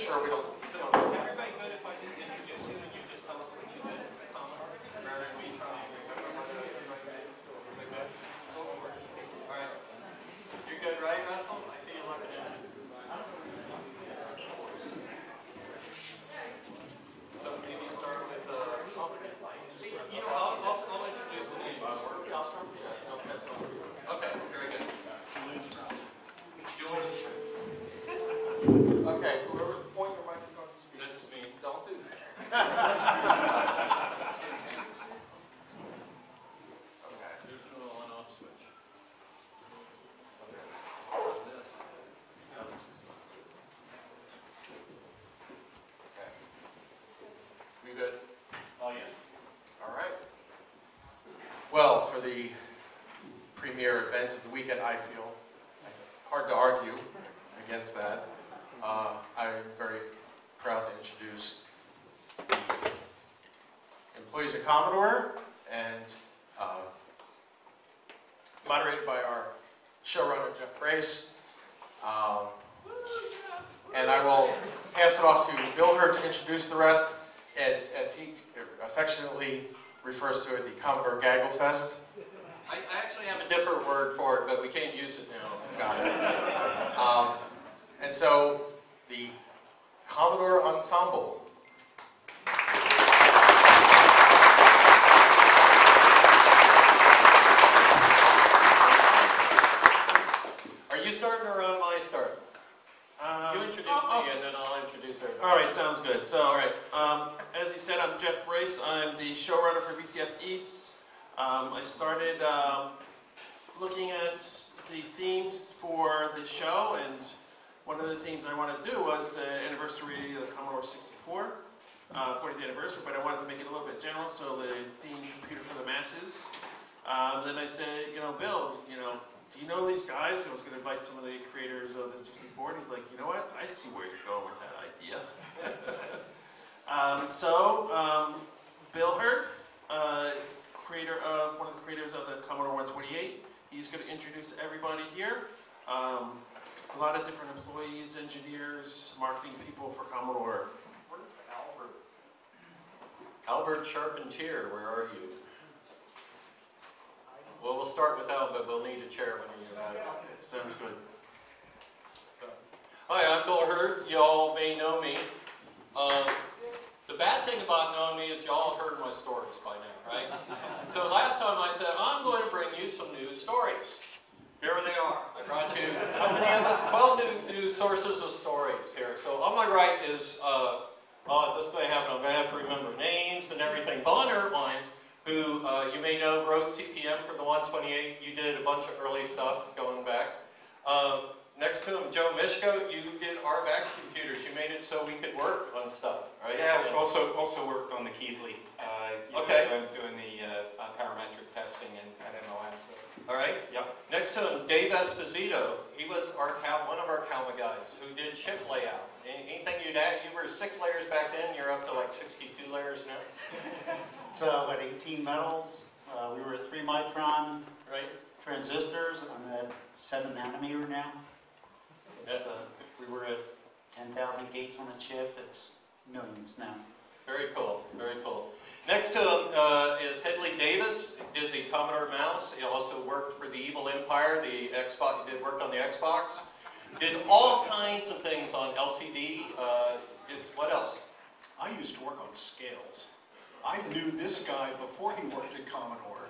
sure we don't. Is everybody good if I just introduce you and you just tell us what you did? All right. You're good, right, Russell? I see you looking at it. So maybe start with you know, I'll introduce the name. Okay, very good. Okay, whoever's pointing your microphone to speak. That's me. Don't do that. Okay. There's no on-off switch. Okay. You good? Oh, yeah. All right. Well, for the premier event of the weekend, I feel hard to argue against that. I'm very proud to introduce the employees of Commodore, and moderated by our showrunner, Jeff Brace. And I will pass it off to Bil Herd to introduce the rest, as he affectionately refers to it, the Commodore Gaggle Fest. I actually have a different word for it, but we can't use it now. Got it. And so, the Commodore Ensemble. Are you starting or am I starting? You introduce me and then I'll introduce everybody. All right, sounds good. So, all right, as you said, I'm Jeff Brace. I'm the showrunner for VCF East. I started looking at the themes for the show, and one of the things I wanted to do was the anniversary of the Commodore 64, 40th anniversary, but I wanted to make it a little bit general, so the theme, computer for the masses. Then I said, you know, Bill, you know, do you know these guys? I was going to invite some of the creators of the 64, and he's like, you know what, I see where you're going with that idea. Bil Herd, one of the creators of the Commodore 128, he's going to introduce everybody here. A lot of different employees, engineers, marketing people for Commodore. Where's Albert? Albert Charpentier, where are you? Well, we'll start with Albert, but we'll need a chair when you're out. Sounds good. So. Hi, I'm Bil Herd. Y'all may know me. The bad thing about knowing me is y'all heard my stories by now, right? So last time I said, I'm going to bring you some new stories. Here they are. I brought you, how many of us? 12 new sources of stories here. So on my right is, this is going to happen, I'm going to have to remember names and everything. Von Ertwein, who you may know, wrote CPM for the 128. You did a bunch of early stuff going back. Next to him, Joe Myshko, you did RVAC computers. You made it so we could work on stuff, right? Yeah, and also worked on the Keithley. Okay. Doing the parametric testing at MOS. All right. Yep. Next to him, Dave Esposito. He was one of our Calma guys who did chip layout. Anything you'd add, you were 6 layers back then. You're up to like 62 layers now. So what, 18 metals? We were 3 micron. Right. Transistors. I'm at 7 nanometer now. Yes. We were at 10,000 gates on a chip. It's millions now. Very cool. Very cool. Next to him is Hedley Davis. He did the Commodore mouse. He also worked for the Evil Empire, the Xbox. He did work on the Xbox. Did all kinds of things on LCD. What else? I used to work on scales. I knew this guy before he worked at Commodore.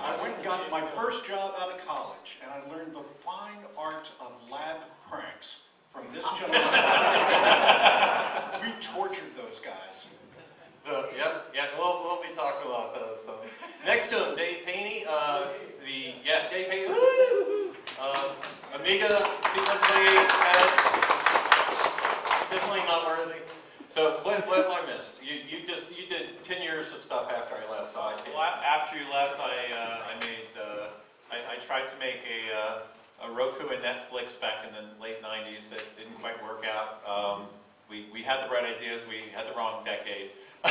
I went and got my first job out of college, and I learned the fine art of lab cranks from this gentleman. We tortured those guys. So, yeah, we'll be talking about those. So. Next to him, Dave Haynie, Dave Haynie, Amiga 500, definitely not worthy. So what have I missed? You did 10 years of stuff after I left. So after you left, I tried to make a Roku and Netflix back in the late 90s that didn't quite work out. We had the right ideas, we had the wrong decade. I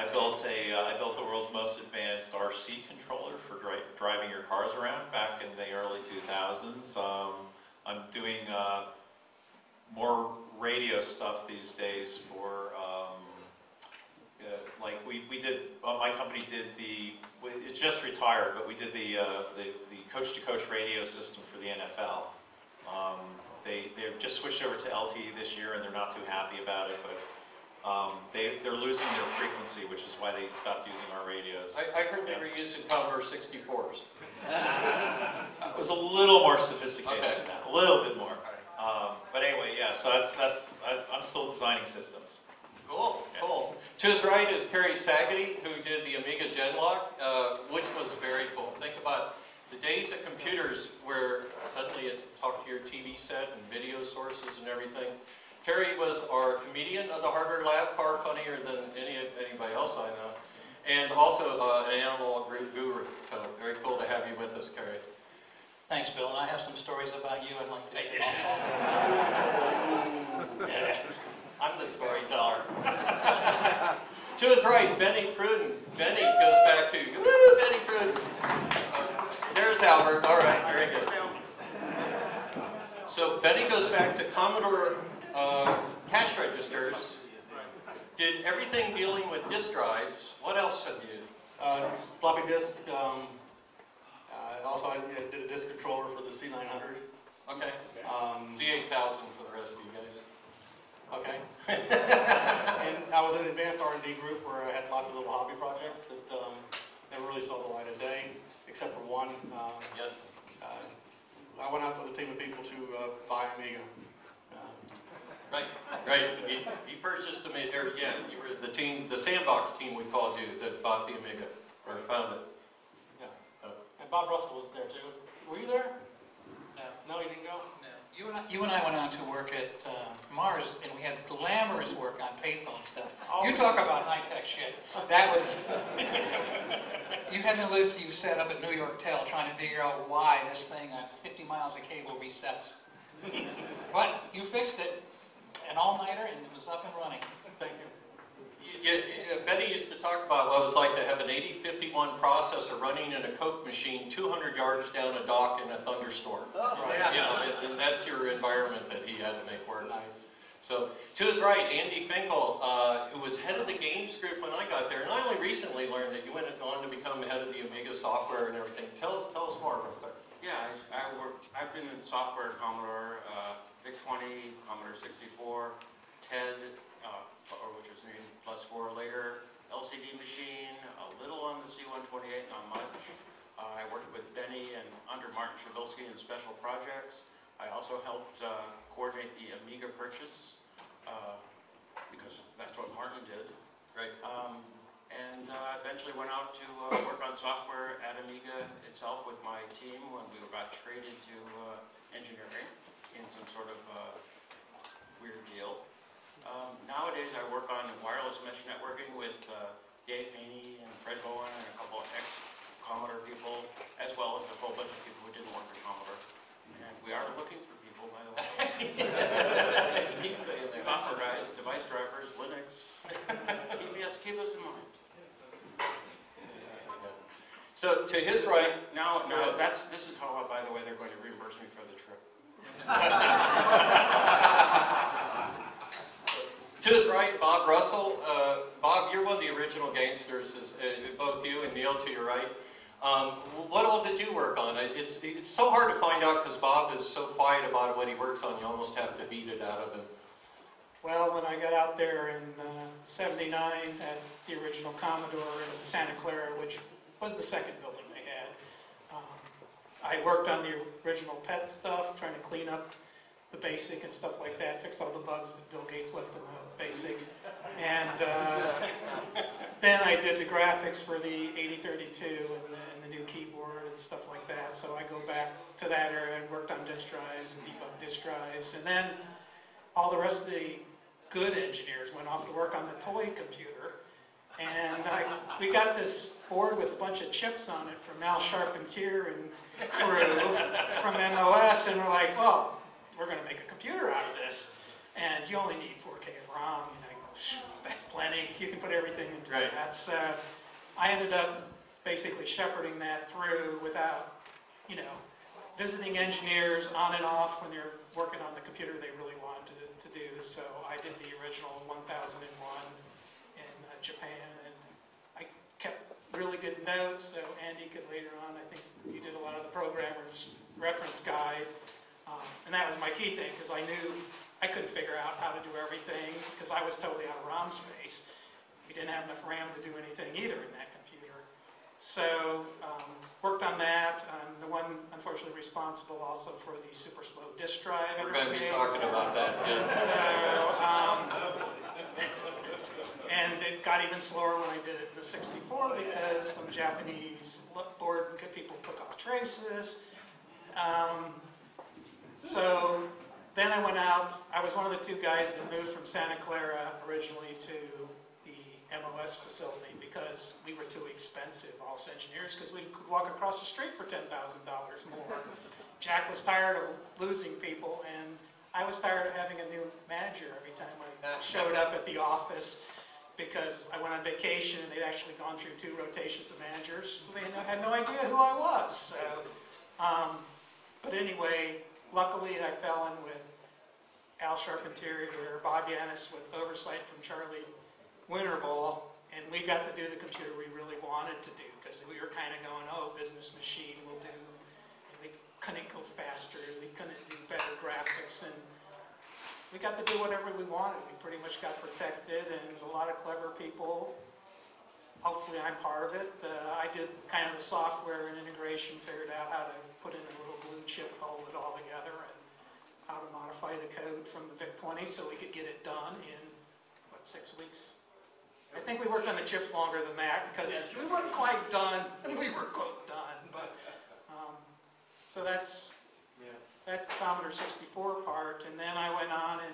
built the world's most advanced RC controller for driving your cars around back in the early 2000s. I'm doing more radio stuff these days for, like we did, my company did the, it just retired, but we did the coach-to-coach radio system for the NFL. They've just switched over to LTE this year, and they're not too happy about it, but they're losing their frequency, which is why they stopped using our radios. I heard they were using Commodore 64s. It was a little more sophisticated than that, a little bit more. But anyway, yeah, so that's I'm still designing systems. Cool, cool. To his right is Carry Sagedy, who did the Amiga Genlock, which was very cool. Think about the days of computers where suddenly it talked to your TV set and video sources and everything. Carrie was our comedian of the Harvard Lab, far funnier than anybody else I know, and also an animal guru. So very cool to have you with us, Carrie. Thanks, Bill. And I have some stories about you I'd like to share. Yeah. I'm the storyteller. To his right, Benny Pruden. Benny goes back to you. Woo, Benny Pruden. There's Albert. All right, very good. So Benny goes back to Commodore cash registers, did everything dealing with disk drives. What else have you? Floppy disks. Also, I did a disk controller for the C900. Okay. Z8000 for the rest of you guys. Okay. And I was in an advanced R&D group where I had lots of little hobby projects that never really saw the light of day, except for one. Yes. I went out with a team of people to buy Amiga. Right, right. He purchased the Amiga. Yeah, you were the team, the sandbox team we called you that bought the Amiga or found it. Yeah. So. And Bob Russell was there too. Were you there? No. No, you didn't go. No. You and I went on to work at Mars, and we had glamorous work on payphone stuff. Oh, you talk about high-tech shit. That was. You had to live till you set up at New York Tel, trying to figure out why this thing on 50 miles of cable resets. But you fixed it. An all-nighter, and it was up and running. Thank you. Betty used to talk about what it was like to have an 8051 processor running in a Coke machine 200 yards down a dock in a thunderstorm. Oh, right? Yeah. You know, and that's your environment that he had to make work. Nice. So, to his right, Andy Finkel, who was head of the games group when I got there, and I only recently learned that you went on to become head of the Amiga software and everything. Tell us more about that. Yeah, I've been in software at Commodore, VIC-20, Commodore 64, TED, or which was named +4 later, LCD machine, a little on the C128, not much. I worked with Benny and under Martin Shabilsky in special projects. I also helped coordinate the Amiga purchase, because that's what Martin did. Right. And eventually went out to work on software at Amiga itself with my team when we got traded to engineering in some sort of weird deal. Nowadays I work on wireless mesh networking with Dave Haynie and Fred Bowen and a couple of ex-Commodore people, as well as a whole bunch of people who didn't work for Commodore. And we are looking for people, by the way. Software guys, device drivers, Linux, PBS, keep us in mind. So to his right, now this is how, by the way, they're going to reimburse me for the trip. To his right, Bob Russell. Bob, you're one of the original gangsters, both you and Neil to your right. What all did you work on? It's so hard to find out because Bob is so quiet about what he works on, you almost have to beat it out of him. Well, when I got out there in 79 at the original Commodore in Santa Clara, which was the second building they had. I worked on the original PET stuff, trying to clean up the BASIC and stuff like that, fix all the bugs that Bill Gates left in the BASIC. And then I did the graphics for the 8032 and the new keyboard and stuff like that. So I go back to that area and worked on disk drives and debugged disk drives. And then all the rest of the good engineers went off to work on the toy computer. And we got this board with a bunch of chips on it from Al Charpentier and crew from MOS, and we're like, well, we're going to make a computer out of this, and you only need 4K of ROM. And I go, that's plenty. You can put everything into right. That. So I ended up basically shepherding that through without, you know, visiting engineers on and off when they're working on the computer they really wanted to do. So original 1001 in Japan, and I kept really good notes, so Andy could later on, I think he did a lot of the programmer's reference guide, and that was my key thing, because I knew I couldn't figure out how to do everything, because I was totally out of ROM space. We didn't have enough RAM to do anything either in that computer. So, worked on that. I'm the one, unfortunately, responsible also for the super slow disk drive. We're going to be talking about that, yes. So, and it got even slower when I did it in the 64 because some Japanese board people took off traces. Then I went out, I was one of the two guys that moved from Santa Clara originally to the MOS facility because we were too expensive, all us engineers, because we could walk across the street for $10,000 more. Jack was tired of losing people, and I was tired of having a new manager every time I showed up at the office because I went on vacation and they'd actually gone through 2 rotations of managers. They had no idea who I was. So, but anyway, luckily I fell in with Al Charpentier here, Bob Yannes with oversight from Charlie Winterball, and we got to do the computer we really wanted to do because we were kind of going, oh, business machine will do, and we couldn't go faster, we couldn't do better graphics, and we got to do whatever we wanted. We pretty much got protected, and a lot of clever people, hopefully I'm part of it. I did kind of the software and integration, figured out how to put in a little blue chip, hold it all together, and how to modify the code from the VIC-20 so we could get it done in, what, 6 weeks? I think we worked on the chips longer than that because we weren't quite done, and we were quote done, but, so that's the Commodore 64 part, and then I went on and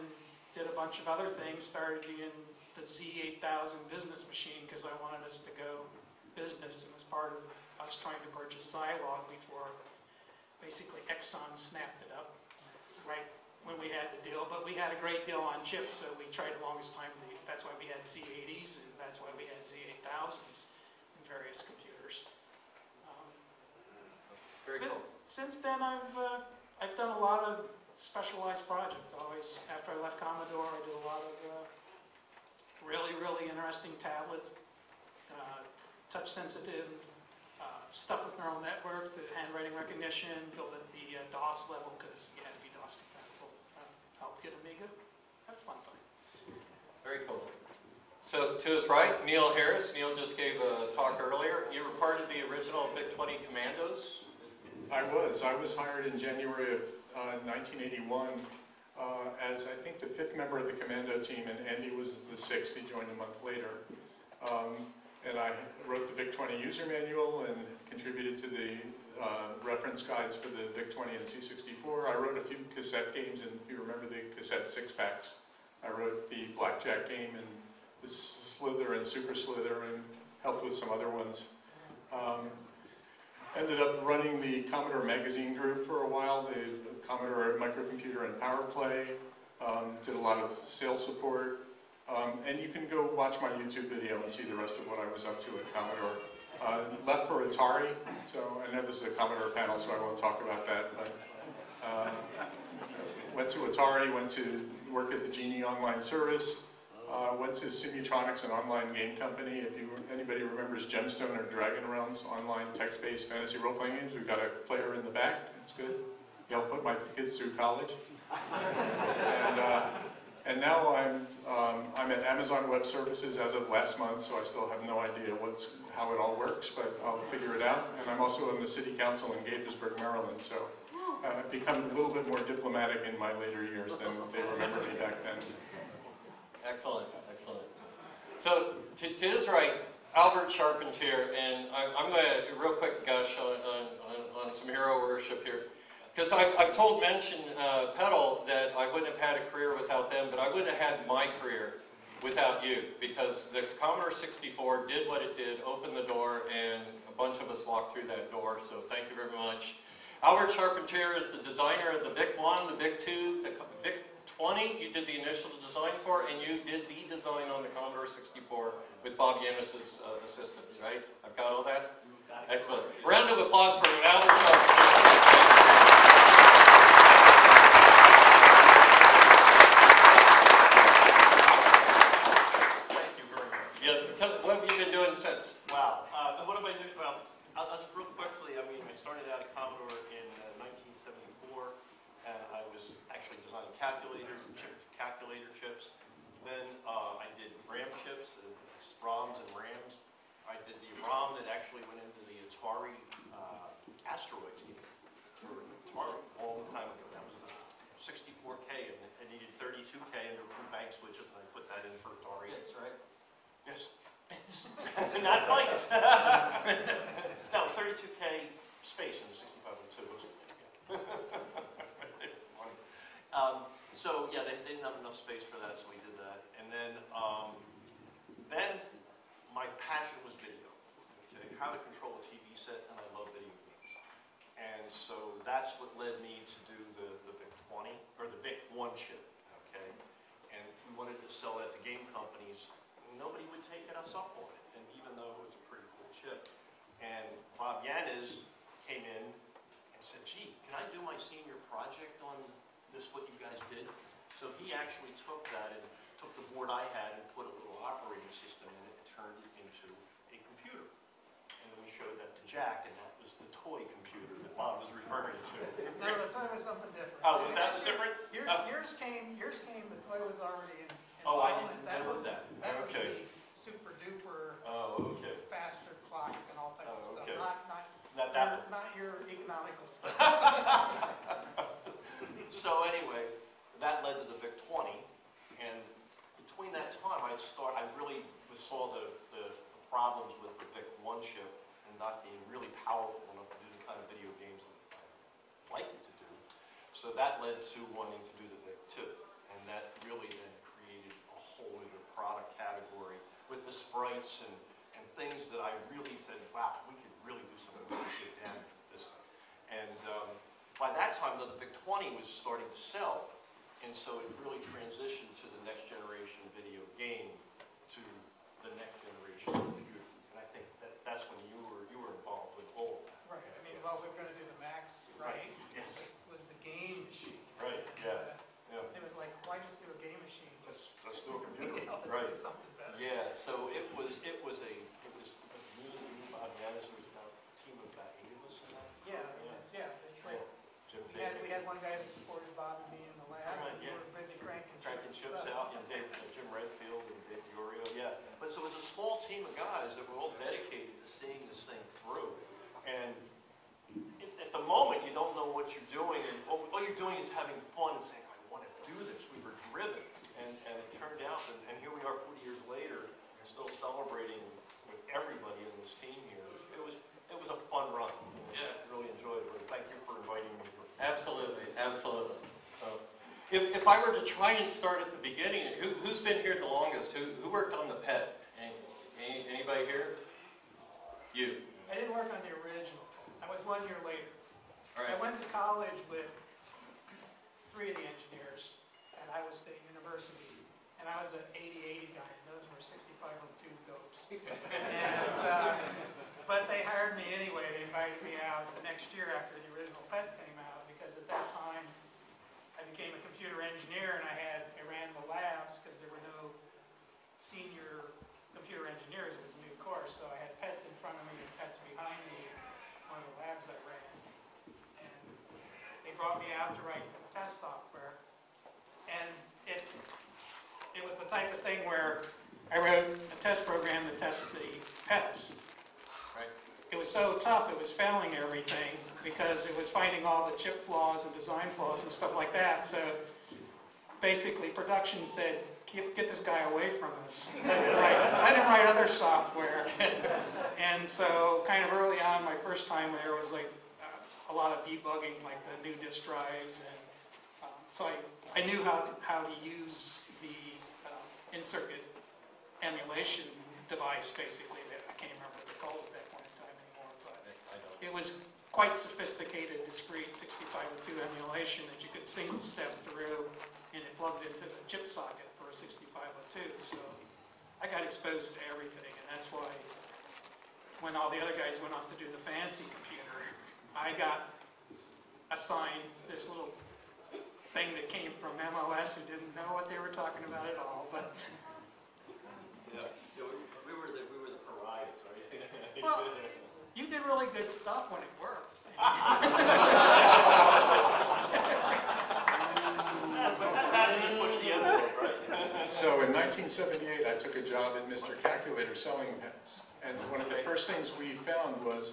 did a bunch of other things, started in the Z8000 business machine because I wanted us to go business, and was part of us trying to purchase Zilog before basically Exxon snapped it up. Right when we had the deal, but we had a great deal on chips, so we tried the longest time. That's why we had Z80s, and that's why we had Z8000s in various computers. Very cool. Since then, I've done a lot of specialized projects. Always after I left Commodore, I did a lot of really interesting tablets, touch-sensitive stuff with neural networks, the handwriting recognition, built at the DOS level because you had to be DOS compatible. Helped get Amiga. Had a fun time. Very cool. So to his right, Neil Harris. Neil just gave a talk earlier. You were part of the original VIC-20 Commandos. I was hired in January of 1981 as I think the 5th member of the Commando team, and Andy was the 6th. He joined a month later. And I wrote the VIC-20 user manual and contributed to the reference guides for the VIC-20 and C64. I wrote a few cassette games, and if you remember the cassette 6-packs, I wrote the Blackjack game and the Slither and Super Slither, and helped with some other ones. Ended up running the Commodore magazine group for a while, the Commodore Microcomputer and Power Play. Did a lot of sales support. And you can go watch my YouTube video and see the rest of what I was up to at Commodore. Left for Atari, so I know this is a Commodore panel, so I won't talk about that, but went to Atari, went to work at the Genie online service, went to Simutronics, an online game company. If you, anybody remembers Gemstone or Dragon Realms, online text-based fantasy role-playing games, we've got a player in the back, it's good. He helped put my kids through college. And now I'm at Amazon Web Services as of last month, so I still have no idea how it all works, but I'll figure it out. And I'm also on the City Council in Gaithersburg, Maryland, so I've become a little bit more diplomatic in my later years than they remember me back then. Excellent, excellent. So to his right, Albert Charpentier, and I'm going to real quick gush on some hero worship here. Because I've told Peddle that I wouldn't have had a career without them, but I wouldn't have had my career without you, because this Commodore 64 did what it did, opened the door, and a bunch of us walked through that door, so thank you very much. Albert Charpentier is the designer of the VIC-1, the VIC-2, the VIC-20 you did the initial design for, and you did the design on the Commodore 64 with Bob Yannes' assistance, right? I've got all that? Excellent. Round of applause for Albert Charpentier. chips, calculator chips. Then I did RAM chips, and ROMs and RAMs. I did the ROM that actually went into the Atari Asteroids game for Atari a long time ago. That was the 64K, and I needed 32K, and there were bank switches, and I put that in for Atari. Bits, right? Yes, bits. Not bytes. No, 32K space in the 6502. So yeah, they didn't have enough space for that, so we did that. And then my passion was video. Okay, how to control a TV set, and I love video games. And so that's what led me to do the VIC-20 or the VIC-1 chip. Okay, and we wanted to sell that to game companies. Nobody would take us up on it, and even though it was a pretty cool chip. And Bob Yannes came in and said, "Gee, can I do my senior project on this? What you guys did?" So he actually took that and took the board I had and put a little operating system in it and turned it into a computer. And then we showed that to Jack, and that was the toy computer that Bob was referring to. No, the toy was something different. Oh, was that was different? Yours came. The toy was already in. Oh, I didn't know that. That okay. Was the super duper. Oh, okay. Faster clock and all types of stuff. Okay. Not your economical stuff. So anyway, that led to the VIC-20, and between that time, I really saw the problems with the VIC-1 chip and not being really powerful enough to do the kind of video games that I liked to do. So that led to wanting to do the VIC-2, and that really then created a whole new product category with the sprites and things that I really said, wow, we could really do some really good damage with this thing. And by that time, though, the VIC-20 was starting to sell, and so it really transitioned to the next generation video game, to the next generation computer. And I think that's when you were involved with all of that. Right. I mean, well, we were going to do the Max, right? Yes. It was the game machine. Right. Yeah. Yeah. It was like, why just do a game machine? Let's do a computer. You know, right. Do something better. Yeah. So it was a move on the others. We had one guy that supported Bob and me in the lab. Right, yeah. We were busy cranking chips out. Yeah, Jim Redfield and Dave Diorio. Yeah. But so it was a small team of guys that were all dedicated to seeing this thing through. And at the moment, you don't know what you're doing, and all you're doing is having fun and saying, "I want to do this." We were driven, and it turned out, and here we are 40 years later, and still celebrating with everybody in this team here. It was a fun run. Yeah, really enjoyed it. Thank you for inviting me. Absolutely, absolutely. If I were to try and start at the beginning, who's been here the longest? Who worked on the PET? Anybody here? You. I didn't work on the original. I was 1 year later. All right. I went to college with three of the engineers at Iowa State University, and I was an 8080 guy, and those were 6502 dopes. And, but they hired me anyway. They invited me out the next year after the original PET came out. At that time, I became a computer engineer, and I ran the labs because there were no senior computer engineers. It was a new course, so I had PETs in front of me and PETs behind me in one of the labs I ran. And they brought me out to write test software, and it was the type of thing where I wrote a test program to test the PETs. Right. It was so tough, it was failing everything because it was finding all the chip flaws and design flaws and stuff like that. So basically production said, get this guy away from us. Let him write other software. And so kind of early on, my first time there was like a lot of debugging, like the new disk drives. And so I knew how to use the in-circuit emulation device, basically, that I can't remember what they called it. It was quite sophisticated, discrete 6502 emulation that you could single step through, and it plugged into the chip socket for a 6502. So I got exposed to everything, and that's why when all the other guys went off to do the fancy computer, I got assigned this little thing that came from MOS who didn't know what they were talking about at all. But yeah, we were the pariahs, right? Well, you did really good stuff when it worked. But that, So in 1978, I took a job at Mr. Calculator selling pens. And one of the first things we found was,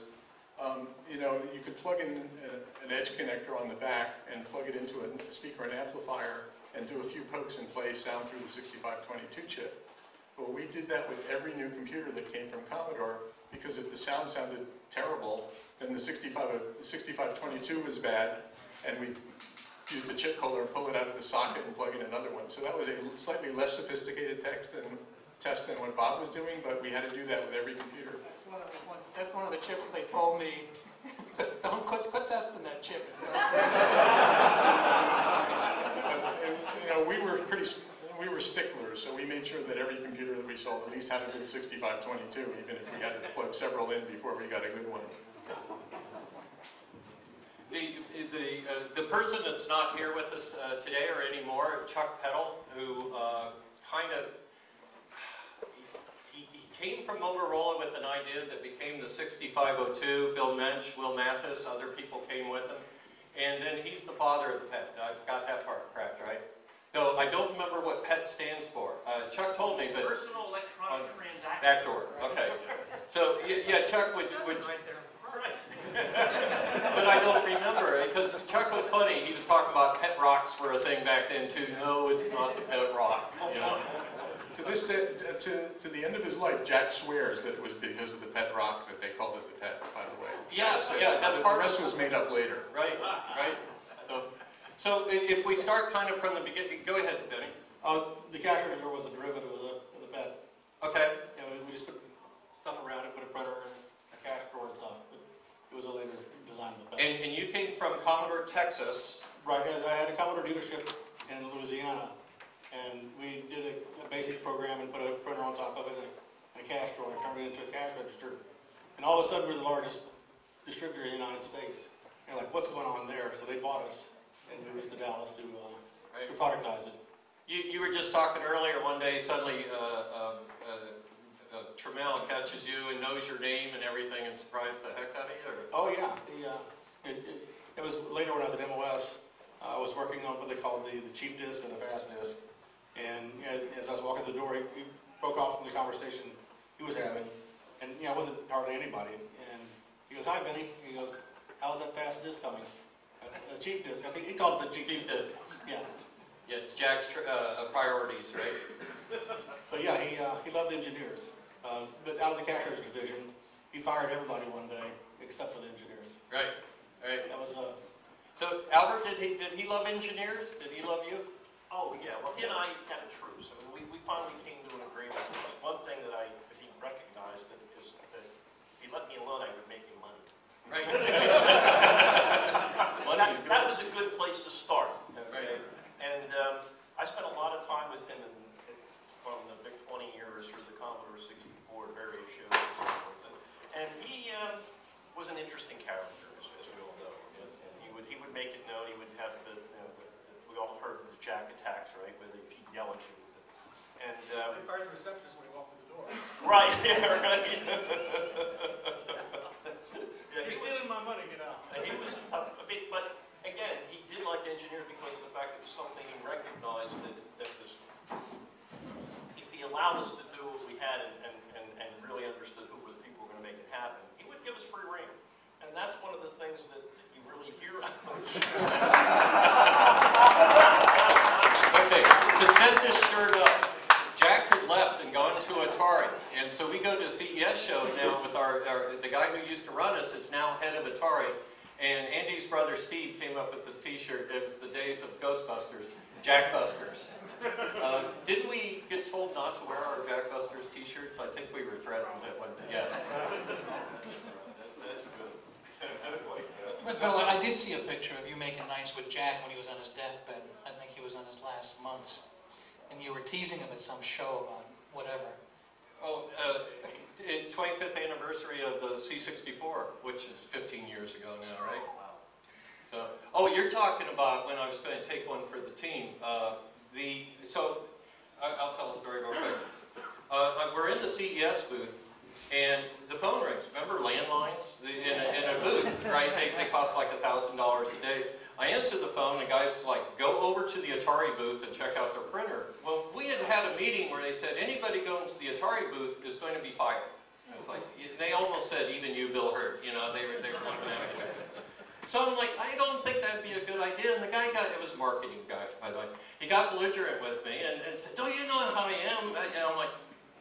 you know, you could plug in an edge connector on the back and plug it into a speaker and amplifier and do a few pokes and play sound through the 6522 chip. But we did that with every new computer that came from Commodore, because if the sound sounded terrible, then the 6522 was bad, and we used the chip holder and pull it out of the socket and plug in another one. So that was a slightly less sophisticated test than what Bob was doing, but we had to do that with every computer. That's one of the chips they told me, don't quit testing that chip. But, you know, we were sticklers, so we made sure that every computer that we sold at least had a good 6522, even if we had to plug several in before we got a good one. The person that's not here with us today or anymore, Chuck Peddle, who kind of, he came from Motorola with an idea that became the 6502, Bill Mensch, Will Mathis, other people came with him, and then he's the father of the PET. I've got that part correct, right? No, I don't remember what PET stands for. Chuck told me, but... Personal Electronic Transaction. Backdoor, okay. So, yeah, Chuck would right there. But I don't remember it, because Chuck was funny. He was talking about pet rocks were a thing back then too. No, it's not the pet rock. You know? To this day, to the end of his life, Jack swears that it was because of the pet rock that they called it the pet. By the way. Yeah, so yeah, that's part. The rest was made up later. Right, right. So if we start kind of from the beginning, go ahead, Benny. The cash register was a derivative of the pet. Okay. Yeah, we just put stuff around it, put a printer and a cash drawer and stuff. It was a later design of the PET. And you came from Commodore, Texas. Right, I had a Commodore dealership in Louisiana, and we did a basic program and put a printer on top of it and a cash drawer and turned it into a cash register. And all of a sudden, we're the largest distributor in the United States. And like, what's going on there? So they bought us and moved us to Dallas to productize it. You were just talking earlier one day, suddenly Tramiel catches you and knows your name and everything and surprised the heck out of you? Or? Oh, yeah. It was later when I was at MOS. I was working on what they called the cheap disc and the fast disc. And as I was walking the door, he broke off from the conversation he was having. And I wasn't hardly anybody. And he goes, "Hi, Benny." He goes, "How's that fast disc coming?" The cheap disc. I think he called it the cheap disc. Yeah. Yeah, it's Jack's priorities, right? But yeah, he loved engineers. But out of the cashier's division, he fired everybody one day, except for the engineers. Right, right. That was so Albert, did he love engineers? Did he love you? Oh yeah. Well, he and I had a truce. I mean, we finally came to an agreement. One thing that he recognized is that if he let me alone, I would make him money. Right. That was a good place to start. Okay? Right. And I spent a lot of time with him from the VIC-20 era through the Commodore 64, various shows and so forth. And he was an interesting character, as we all know. Yes. And he would make it known. He would have the, you know, we all heard the Jack attacks, right, where he'd yell at you. And they fired the receptionist when he walked through the door. Right, yeah, right. Yeah, he's stealing my money, get out. He was tough, I mean, but again, he did like engineers because of the fact that it was something he recognized that was... He allowed us to do what we had and really understood who were the people who were going to make it happen. He would give us free rein. And that's one of the things that you really hear on coaches. Okay, to set this shirt up, Jack had left and gone to Atari. And so we go to a CES show now with the guy who used to run us is now head of Atari. And Andy's brother Steve came up with this t-shirt. It was the days of Ghostbusters, Jackbusters. Did we get told not to wear our Jackbusters t-shirts? I think we were threatened at one time. Yes. That's good. But Bill, I did see a picture of you making nice with Jack when he was on his deathbed. I think he was on his last months. And you were teasing him at some show on whatever. Oh, 25th anniversary of the C64, which is 15 years ago now, right? Oh, wow. So, oh, you're talking about when I was going to take one for the team. I'll tell a story real quick. We're in the CES booth, and the phone rings. Remember landlines? In a booth, right? They cost like $1,000 a day. I answer the phone, and the guy's like, "Go over to the Atari booth and check out their printer." Well, we had a meeting where they said, anybody going to the Atari booth is going to be fired. It's like, they almost said, even you, Bil Herd, you know, they were going to have it. So I'm like, I don't think that'd be a good idea. And the guy got, it was a marketing guy, by the way. He got belligerent with me and said, don't you know how I am? And I'm like,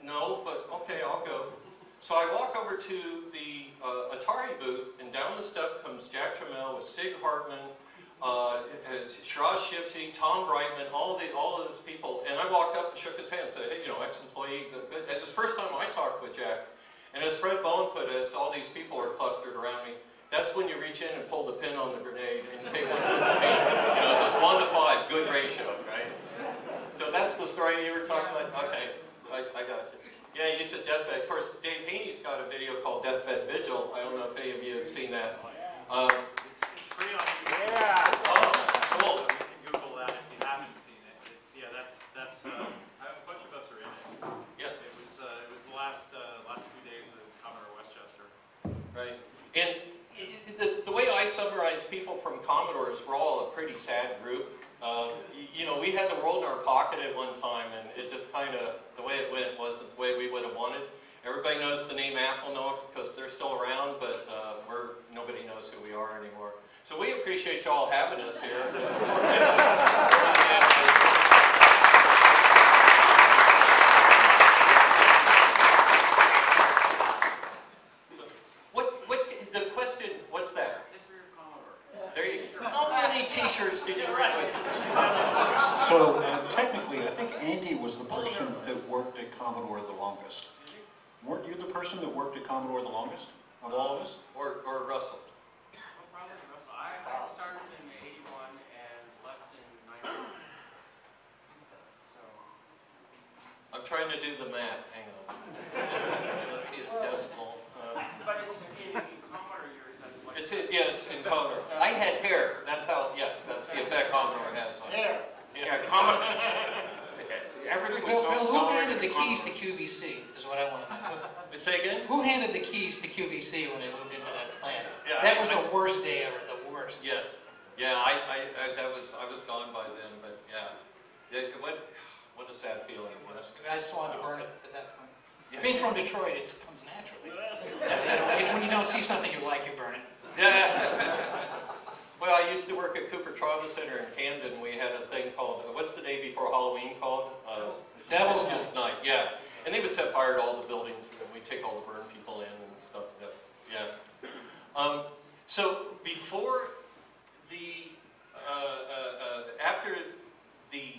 no, but okay, I'll go. So I walk over to the Atari booth, and down the step comes Jack Tramiel with Sig Hartman, Shiraz Shifty, Tom Brightman, all of these people. And I walked up and shook his hand and said, hey, you know, ex-employee. It's the first time I talked with Jack. And as Fred Bowen put it, as all these people are clustered around me, that's when you reach in and pull the pin on the grenade and take one for the team. You know, just 1 to 5, good ratio, right? So that's the story you were talking about? Okay, I got you. Yeah, you said Deathbed. Of course, Dave Haynie's got a video called Deathbed Vigil. I don't know if any of you have seen that. It's free on YouTube. Yeah. Oh, cool. You can Google that if you haven't seen it. Yeah, that's a bunch of us are in it. Yeah. It was the last few days of Commodore Westchester. Right. And the way I summarize people from Commodore is we're all a pretty sad group. You know, we had the world in our pocket at one time, and it just kind of, the way it went wasn't the way we would have wanted. Everybody knows the name Apple now because they're still around, but nobody knows who we are anymore. So we appreciate you all having us here. So, the question, what's that? There you go. How many t-shirts did you write with? So technically, I think Andy was the person that worked at Commodore the longest. Weren't you the person that worked at Commodore the longest of all of us? Or Russell? Well, probably Russell. I started in '81 and left in '91. So. I'm trying to do the math. Hang on. Let's see, it's decimal. But it's Commodore years. It's yes, in Commodore. I had hair. That's how. Yes, that's the effect Commodore has on hair. Yeah, Commodore. Okay, so everything was Bill, who handed the keys to QVC? Is what I want to know. Say again. Who handed the keys to QVC when they moved into that plant? Yeah, that was the worst day ever. The worst. Yes. Yeah, I was gone by then, but yeah. What a sad feeling it was. I just wanted to burn it at that point. Yeah. Being from Detroit, it comes naturally. When you don't see something you like, you burn it. Yeah. Well, I used to work at Cooper Trauma Center in Camden. We had a thing called, what's the day before Halloween called? Devil's Night. Yeah. And they would set fire to all the buildings, and we'd take all the burn people in and stuff. Yeah. So before the, after the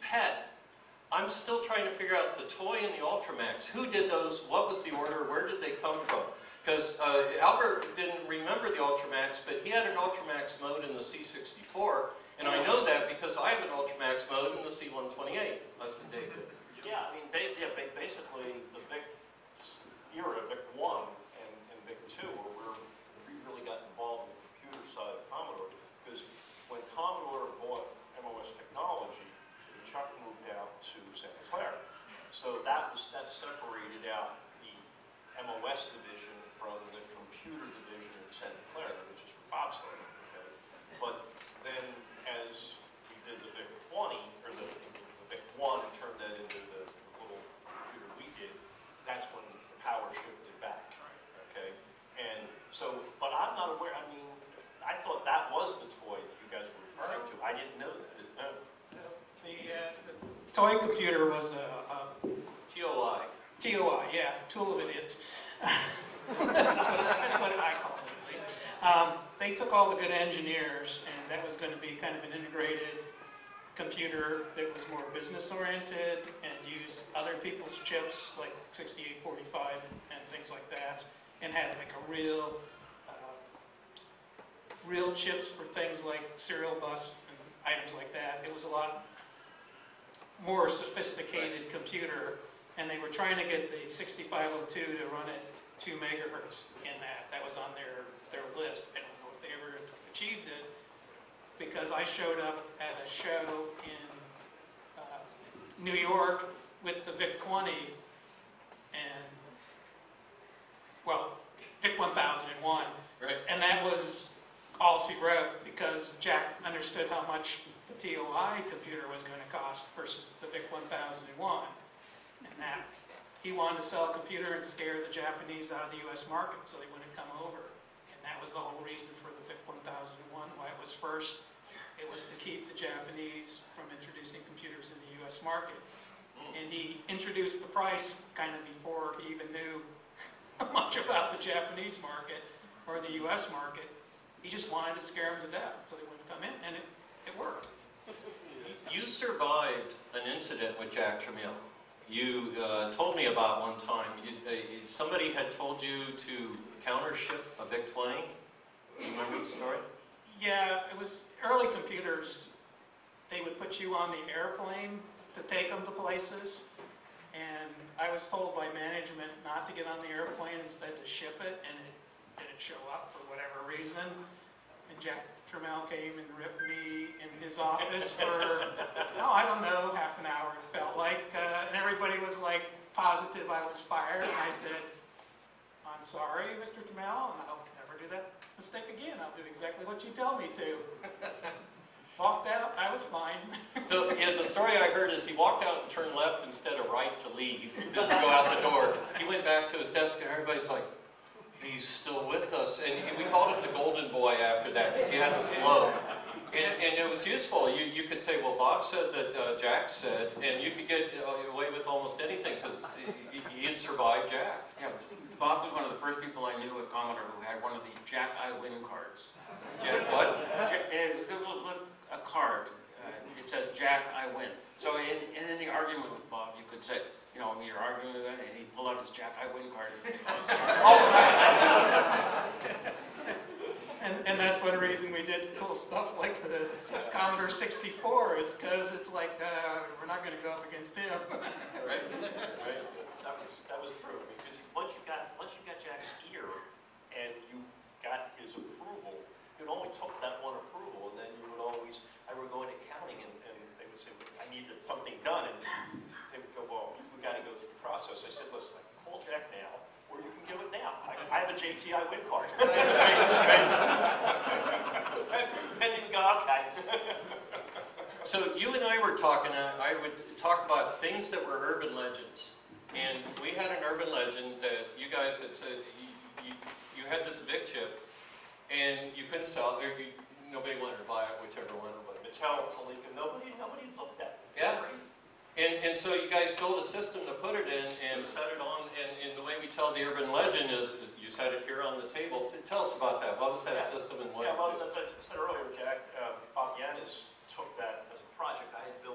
PET, I'm still trying to figure out the TOI and the Ultramax. Who did those? What was the order? Where did they come from? Because Albert didn't remember the Ultramax, but he had an Ultramax mode in the C64, and I know that because I have an Ultramax mode in the C128. That's the David. Yeah, I mean, basically the VIC era, VIC-1 and VIC-2, where we really got involved in the computer side of Commodore, because when Commodore bought MOS technology, Chuck moved out to Santa Clara, so that separated out the MOS division from the computer division in Santa Clara, which is Bob's home. Okay, but then as we did the VIC-20 or the VIC-1 and turned that into the little computer we did, that's when the power shifted back. Okay, and so, but I'm not aware. I mean, I thought that was the toy that you guys were referring to. I didn't know that. No. The toy computer was a TOI. TOI, yeah, tool of idiots. That's what I call it, at least. They took all the good engineers, and that was going to be kind of an integrated computer that was more business-oriented and used other people's chips, like 6845 and things like that, and had to make a real chips for things like serial bus and items like that. It was a lot more sophisticated computer, and they were trying to get the 6502 to run at 2 megahertz in that. That was on their list. I don't know if they ever achieved it, because I showed up at a show in New York with the VIC-20 and, well, VIC-1001, right. And that was all she wrote, because Jack understood how much the TOI computer was going to cost versus the VIC-1001, and that he wanted to sell a computer and scare the Japanese out of the US market so they wouldn't come over. And that was the whole reason for the VIC-1001, why it was first. It was to keep the Japanese from introducing computers in the US market. And he introduced the price kind of before he even knew much about the Japanese market or the US market. He just wanted to scare them to death so they wouldn't come in, and it worked. You survived an incident with Jack Tramiel. You told me about one time. Somebody had told you to countership a VIC-20. Do you remember the story? Yeah, it was early computers. They would put you on the airplane to take them to places, and I was told by management not to get on the airplane, instead to ship it, and it didn't show up for whatever reason. And Jack Tramiel came and ripped me in his office for, oh, I don't know, half an hour it felt like, and everybody was like positive I was fired, and I said, I'm sorry, Mr. Tramiel, and I'll never do that mistake again. I'll do exactly what you tell me to. Walked out, I was fine. So yeah, the story I heard is he walked out and turned left instead of right to leave. Didn't go out the door. He went back to his desk and everybody's like, he's still with us. And we called him the golden boy after that because he had this glow. And it was useful. You could say, well, Bob said that Jack said, and you could get away with almost anything because he had survived Jack. Yeah, Bob was one of the first people I knew at Commodore who had one of the Jack I Win cards. Jack what? A card. It says Jack I Win. So in the argument with Bob, you could say, you know, you're arguing with him, and he'd pull out his Jack I Win card. And oh, right. And that's one reason we did cool stuff like the Commodore 64 is because it's like we're not going to go up against him. Right, right. That was true. I mean, because once you got Jack's ear and you got his approval, it only took that one approval, and then you would always. I would go into accounting, and they would say, well, "I needed something done," and they would go, "Well, we got to go through the process." I said, "Listen, I can call Jack now." Or you can give it now. I have a JTI win card. And you go, okay. So you and I were talking, I would talk about things that were urban legends. And we had an urban legend that you guys had said, you had this VIC chip, and you couldn't sell it. Nobody wanted to buy it, whichever one. Mattel, Coleco, nobody looked at it. Yeah. Crazy. And so you guys built a system to put it in and set it on, and the way we tell the urban legend is that you set it here on the table. Tell us about that. What was that system and what? Yeah, well, as I said earlier, Jack, Bob Yannes took that as a project. I had a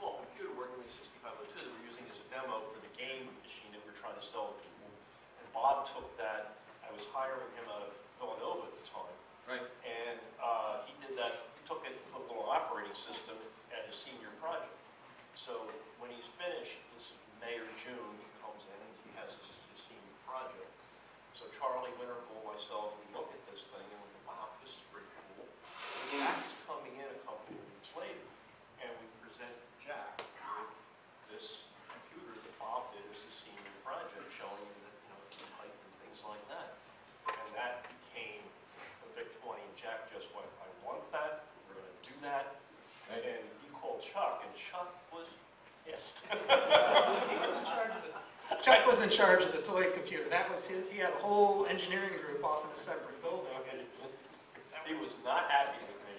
small computer working with 6502 that we're using as a demo for the game machine that we're trying to sell to people. And Bob took that. I was hiring him out of Villanova at the time. Right. And he did that. He took it and put the little operating system at his senior project. So when he's finished, this is May or June, he comes in and he has his senior project. So Charlie, Winterpool, myself, we look at this thing and we go, wow, this is pretty cool. And Jack is coming in a couple of weeks later, and we present Jack with this computer that Bob did as his senior project, showing him the, you know, the height and things like that. And that became the VIC-20, and Jack just went, I want that, we're going to do that. Right. And he called Chuck, and Chuck was pissed. Chuck was in charge of the toy computer. That was his. He had a whole engineering group off in a separate building. And he was not happy with me.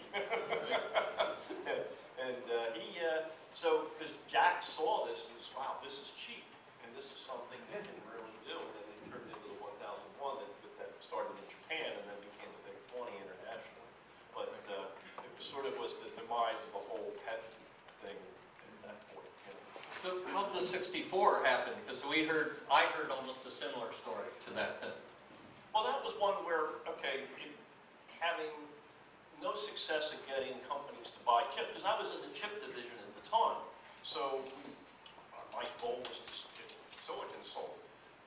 So because Jack saw this, he was, wow, this is cheap, and this is something they didn't really do. And then they turned into the 1001 that started in Japan, and then became the VIC-20 internationally. But sort of was the demise of the whole PET thing at that point. So how did the 64 happen? Because I heard almost a similar story to that then. Well, that was one where, okay, having no success at getting companies to buy chips, because I was in the chip division at the time. So my goal was to get silicon sold.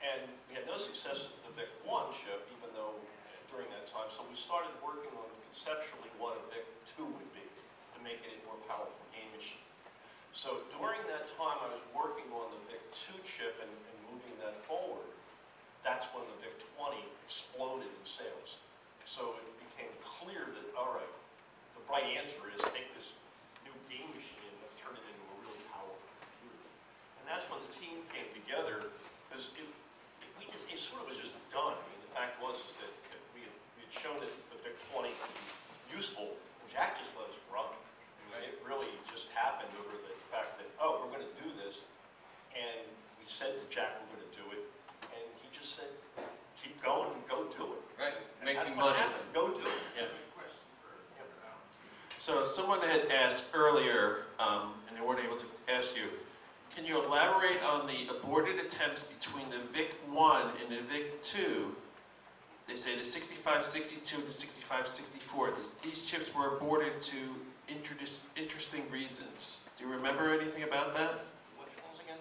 And we had no success at the VIC-1 chip, even though during that time. So we started working on conceptually what a VIC-2 would be to make it a more powerful game machine. So during that time, I was working on the VIC-2 chip and moving that forward. That's when the VIC-20 exploded in sales. So it became clear that, all right, the right answer is take this new game machine and turn it into a really powerful said to Jack, we're going to do it, and he just said, keep going and go do it. Right, making money. Go do it. Yeah. So someone had asked earlier, and they weren't able to ask you, can you elaborate on the aborted attempts between the VIC-1 and the VIC-2? They say the 6562 and the 6564. These chips were aborted to interesting reasons. Do you remember anything about that? Which ones again?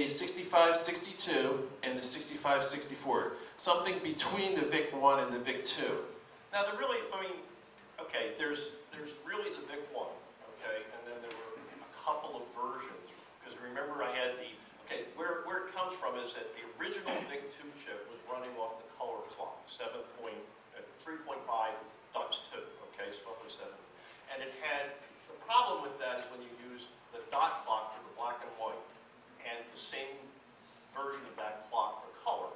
The 6562 and the 6564. Something between the VIC-1 and the VIC-2. Now, they're really, I mean, okay, there's really the VIC-1, okay, and then there were a couple of versions, because remember I had the, okay, where it comes from is that the original VIC-2 chip was running off the color clock, 3.5 DUX2, okay, so roughly 7. And it had, the problem with that is when you use the dot clock for the black and white, and the same version of that clock for color,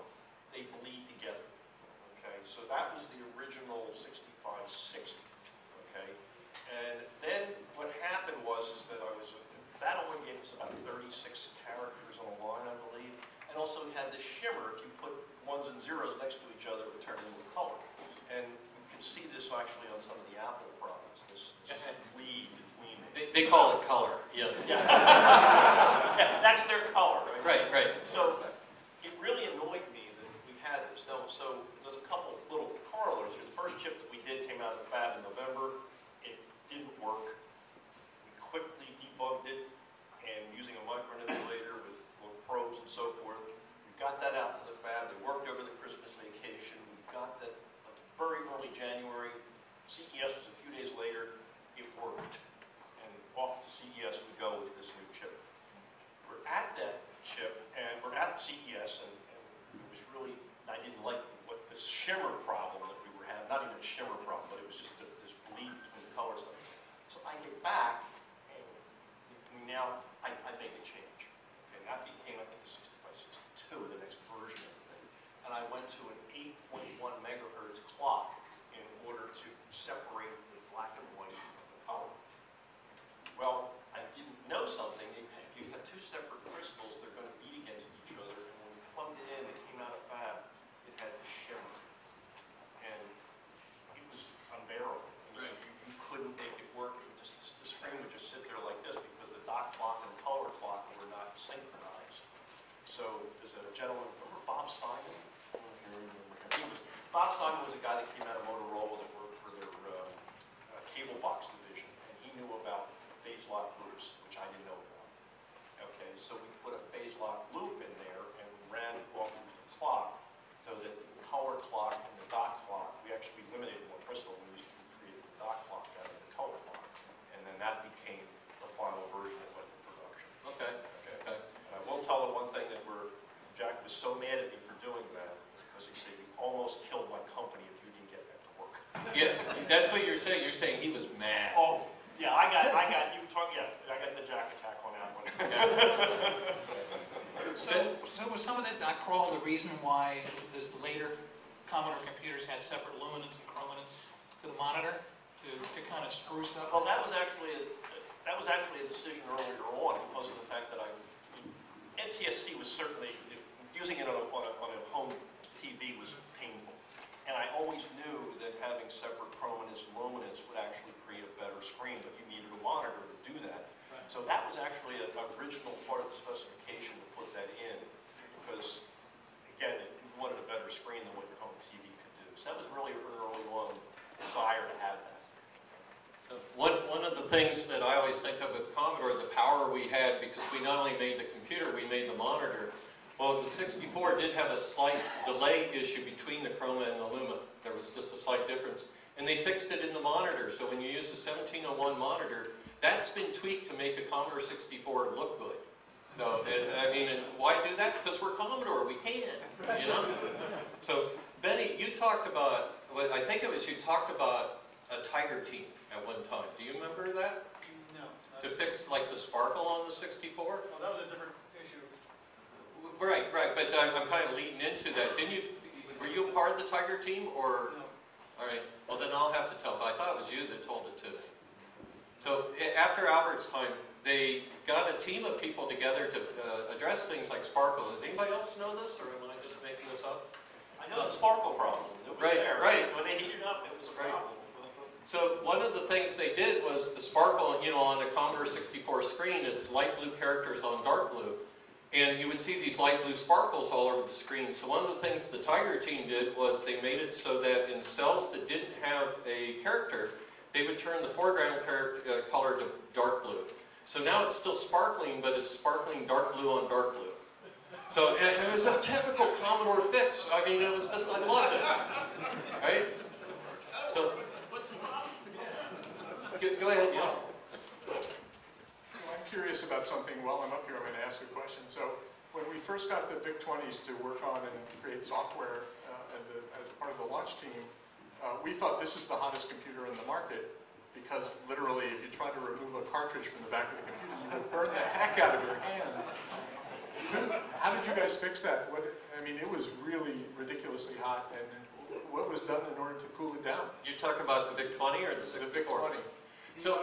they bleed together, okay, so that was the original 6560. Okay, and then what happened was is that I was, that only gave us about 36 characters on a line, I believe, and also you had the shimmer. If you put ones and zeros next to each other, it would turn into a color. And you can see this actually on some of the Apple products. This bleed between they call it color. Yes. Yeah. Yeah, that's their color. Right. Right. Right. So it really annoyed me that we had this. No, so there's a couple little corollaries here. The first chip that we did came out of the fab in November. It didn't work. We quickly debugged it, and using a micromanipulator with little probes and so forth, we got that out to the fab. They worked over the Christmas vacation. We got that like, very early January. CES was a few days later. It worked, and off to CES we go with this new chip. We're at that chip, and we're at CES, and it was really, I didn't like what the shimmer problem that we were having, not even a shimmer problem, but it was just this bleed between the colors. So I get back, and now I make a change. And that became, I think, a 6562, the next version of the thing. And I went to an 8.1 megahertz clock in order to separate the black and white from the color. Well, I didn't know something. If you have two separate crystals, they're going to beat against each other. And when you plugged it in, it came out of fab. It had the shimmer, and it was unbearable. I mean, right. You couldn't make it work. It just, the screen would just sit there like this because the dot clock and the color clock were not synchronized. So there's a gentleman, remember Bob Simon? I don't know if you remember him. Bob Simon was a guy that came out of Motorola that worked for their cable box division, and he knew about phase lock loops, which I didn't know about. Okay, so we put a phase lock loop in there and ran off of the clock. So that the color clock and the dot clock, we actually eliminated one crystal and we created the dot clock out of the color clock. And then that became the final version that went into production. Okay. Okay. And I will tell you one thing that Jack was so mad at me for doing that, because he said, you almost killed my company if you didn't get that to work. Yeah, that's what you're saying. You're saying he was mad. Oh, yeah, I got you talking, yeah, I got the Jack attack on that one. So was some of that dot crawl the reason why the later Commodore computers had separate luminance and chrominance to the monitor to kind of spruce up? Well, that was actually a decision earlier on because of the fact that NTSC was certainly using it on a home TV was painful, and I always knew that having separate chrominance and luminance would actually create a better screen, but you needed a monitor to do that. So that was actually an original part of the specification to put that in because, again, you wanted a better screen than what your home TV could do. So that was really an early on desire to have that. One of the things that I always think of with Commodore, the power we had, because we not only made the computer, we made the monitor. Well, the 64 did have a slight delay issue between the chroma and the luma. There was just a slight difference. And they fixed it in the monitor. So when you use the 1701 monitor, that's been tweaked to make a Commodore 64 look good. So, and why do that? Because we're Commodore, we can, you know? So, Benny, you talked about, well, I think it was you talked about a Tiger Team at one time. Do you remember that? No. To fix, like, the sparkle on the 64? Well, that was a different issue. Right, but I'm kind of leading into that. Were you a part of the Tiger Team, or? No. All right, well, then I'll have to tell, but I thought it was you that told it to me. So after Albert's time, they got a team of people together to address things like Sparkle. Does anybody else know this, or am I just making this up? I know the Sparkle problem. It was there. Right. When they heated up, it was a problem. So one of the things they did was the Sparkle, you know, on a Commodore 64 screen, it's light blue characters on dark blue. And you would see these light blue sparkles all over the screen. So one of the things the Tiger team did was they made it so that in cells that didn't have a character, they would turn the foreground color to dark blue. So now it's still sparkling, but it's sparkling dark blue on dark blue. So it was a typical Commodore fix. I mean, it was just like a lot of it, right? So, go ahead, yeah. I'm curious about something while I'm up here. I'm going to ask a question. So when we first got the VIC-20s to work on and create software as part of the launch team, we thought this is the hottest computer in the market because literally if you try to remove a cartridge from the back of the computer, you would burn the heck out of your hand. How did you guys fix that? What, I mean, it was really ridiculously hot, and what was done in order to cool it down? You talk about the VIC-20 or the 64? The VIC-20. So,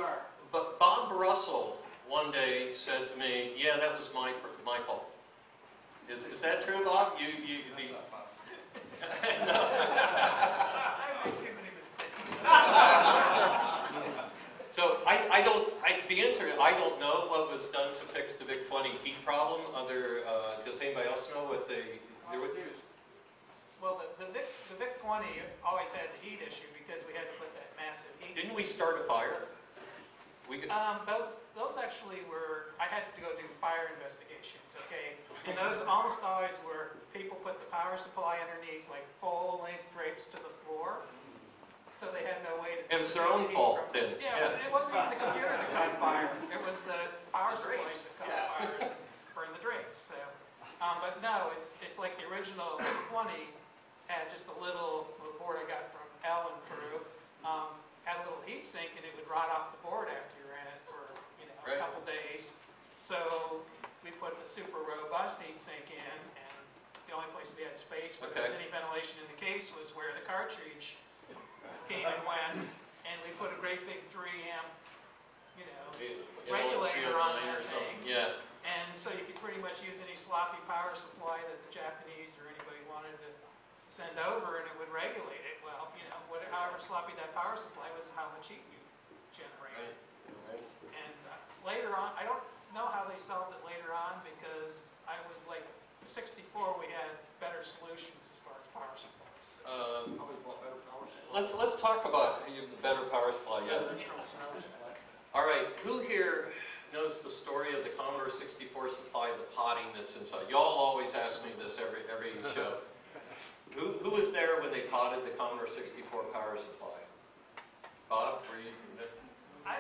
but Bob Russell one day said to me, "Yeah, that was my fault." Is that true, Bob? You that's not Bob. I make too many mistakes. So I don't know what was done to fix the VIC-20 heat problem. Does anybody else know what they would use? Well, the VIC-20 always had the heat issue because we had to put that massive heat. Didn't we start a fire? We could. Those actually were. I had to go do fire investigations. Okay, and those almost always were people put the power supply underneath, like full-length drapes to the floor, so they had no way to. It was their own fault then. Yeah, yeah. It wasn't even the computer that caught fire. It was the power supply that caught fire and burned the drapes. So, but no, it's like the original VIC-20 had just a little board I got from Al and crew. Had a little heat sink and it would rot off the board after you ran it for a couple days. So we put a super robust heat sink in, and the only place we had space where there was any ventilation in the case was where the cartridge came and went. And we put a great big 3 amp, regulator on that thing. Yeah. And so you could pretty much use any sloppy power supply that the Japanese or anybody wanted to send over, and it would regulate it. Well, however sloppy that power supply was, how much heat you generated. Right. And later on, I don't know how they solved it later on, because I was like, 64, we had better solutions as far as power supplies. So better power supply. Let's talk about the better power supply. Yeah. All right, who here knows the story of the Commodore 64 supply, the potting that's inside? Y'all always ask me this every show. Who was there when they potted the Commodore 64 power supply? Bob, were you? I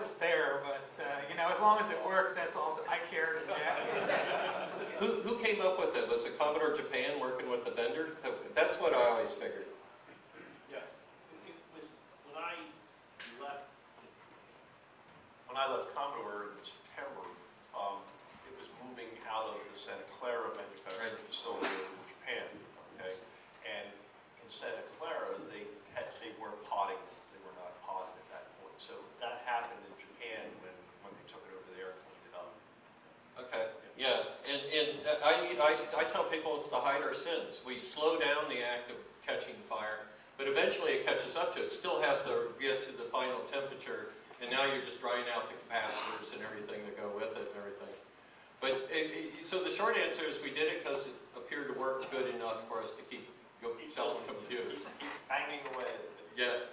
was there, but as long as it worked, that's all that I cared about. Who came up with it? Was it Commodore Japan working with the vendor? That's what I always figured. Yeah, it was when I left Commodore in September, it was moving out of the Santa Clara manufacturing facility. Okay, and in Santa Clara, they weren't potting. They were not potting at that point. So that happened in Japan when they took it over there and cleaned it up. Okay. Yeah, and I tell people it's to hide our sins. We slow down the act of catching fire, but eventually it catches up to it. It still has to get to the final temperature, and now you're just drying out the capacitors and everything that go with it and everything. But so the short answer is we did it because it appeared to work good enough for us to keep selling computers. Banging away. Yeah.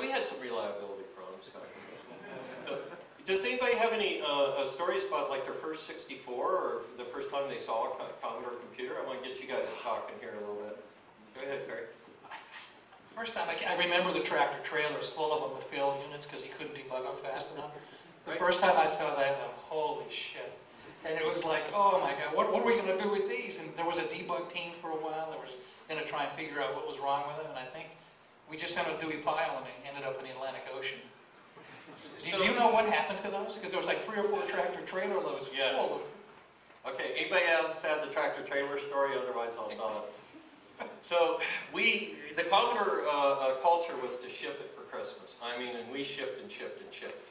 We had some reliability problems back then. So, does anybody have any stories about like their first 64 or the first time they saw a Commodore computer? I want to get you guys talking here a little bit. Go ahead, Barry. First time I remember the tractor trailers full of them, the failed units, because he couldn't debug them fast enough. The first time I saw that, I thought, holy shit. And it was like, oh my God, what are we going to do with these? And there was a debug team for a while that was going to try and figure out what was wrong with them. And I think we just sent a Dewey pile and it ended up in the Atlantic Ocean. So, do you know what happened to those? Because there was like 3 or 4 tractor trailer loads full of them. Okay, anybody else have the tractor trailer story? Otherwise, I'll tell it. So the Commodore culture was to ship it for Christmas. I mean, and we shipped and shipped and shipped.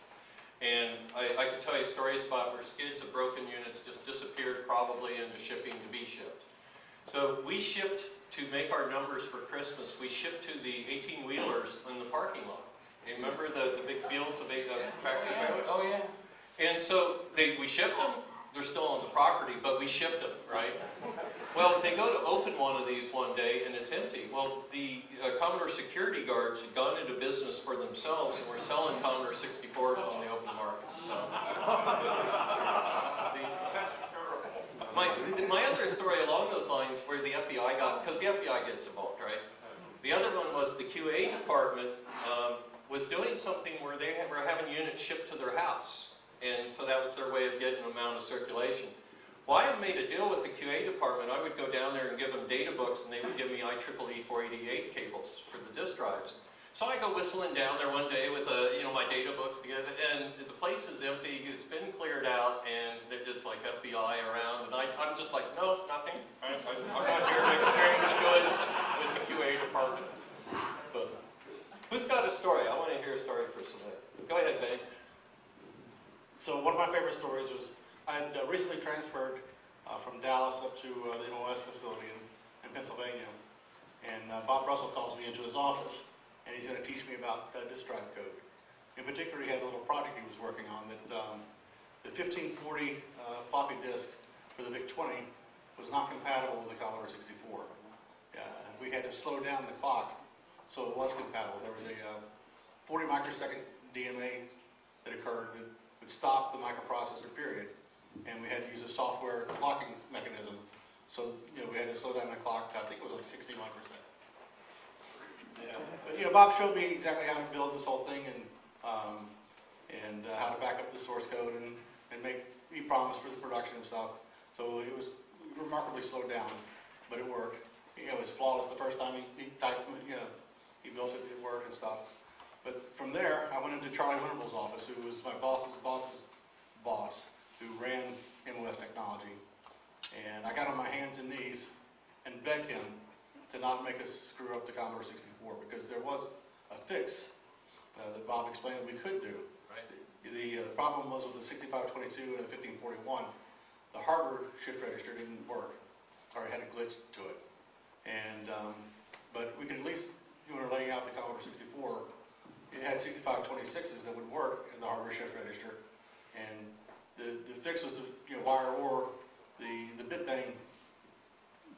And I could tell you stories about where skids of broken units just disappeared probably into shipping to be shipped. So we shipped to make our numbers for Christmas. We shipped to the 18-wheelers in the parking lot. You remember the big fields of tractor trailers? Oh, yeah. And so we shipped them. They're still on the property, but we shipped them, right? Well, they go to open one of these one day, and it's empty. Well, the Commodore security guards had gone into business for themselves and were selling Commodore 64s on the open market. So. My other story along those lines where the FBI got, because the FBI gets involved, right? The other one was the QA department was doing something where they were having units shipped to their house. And so that was their way of getting an amount of circulation. Well, I made a deal with the QA department. I would go down there and give them data books, and they would give me IEEE 488 cables for the disk drives. So I go whistling down there one day with my data books together, and the place is empty. It's been cleared out, and it's like FBI around. And I'm just like, no, nothing. I'm not here to exchange goods with the QA department. So, who's got a story? I want to hear a story for somebody. Go ahead, Benny. So one of my favorite stories was I had recently transferred from Dallas up to the MOS facility in Pennsylvania, and Bob Russell calls me into his office, and he's going to teach me about disk drive code. In particular, he had a little project he was working on that the 1540 floppy disk for the VIC-20 was not compatible with the Commodore 64. We had to slow down the clock so it was compatible. There was a 40 microsecond DMA that occurred that would stop the microprocessor period, and we had to use a software clocking mechanism. So we had to slow down the clock to, I think it was like 60 microsecond. Yeah. But Bob showed me exactly how to build this whole thing and how to back up the source code and make EPROMs for the production and stuff. So it was remarkably slowed down, but it worked. It was flawless the first time he typed, he built it, it worked and stuff. But from there, I went into Charlie Winterbull's office, who was my boss's boss's boss, who ran MOS technology. And I got on my hands and knees and begged him to not make us screw up the Commodore 64, because there was a fix that Bob explained that we could do. Right. The problem was with the 6522 and the 1541, the hardware shift register didn't work, or it had a glitch to it. And but we could at least, when we're laying out the Commodore 64, it had 6526s that would work in the hardware shift register, and the fix was to wire OR the bitbang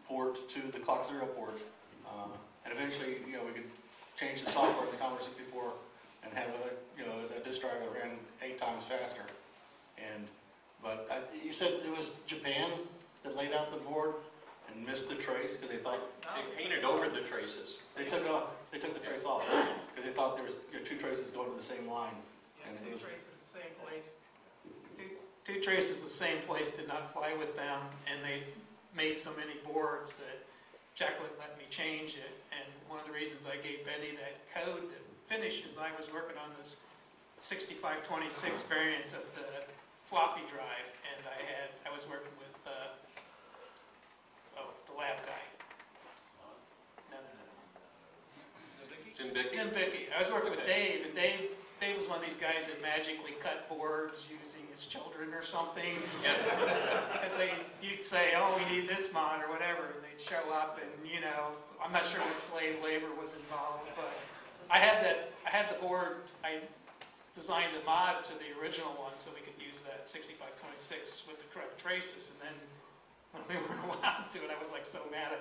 port to the clock serial port, and eventually we could change the software in the Commodore 64 and have a disk drive that ran 8 times faster. But you said it was Japan that laid out the board and missed the trace because they thought they painted over the traces. They took it off. They took the trace off because they thought there was 2 traces going to the same line. Yeah, and two traces the same place. Two traces the same place did not fly with them, and they made so many boards that Jack wouldn't let me change it. And one of the reasons I gave Benny that code to finish is I was working on this 6526 variant of the floppy drive, and I was working with the lab guy. Tim Bickey. I was working with Dave, and Dave was one of these guys that magically cut boards using his children or something. Because you'd say, oh, we need this mod or whatever, and they'd show up, and I'm not sure what slave labor was involved, but I had the board. I designed a mod to the original one so we could use that 6526 with the correct traces, and then when we weren't allowed to it, I was like so mad.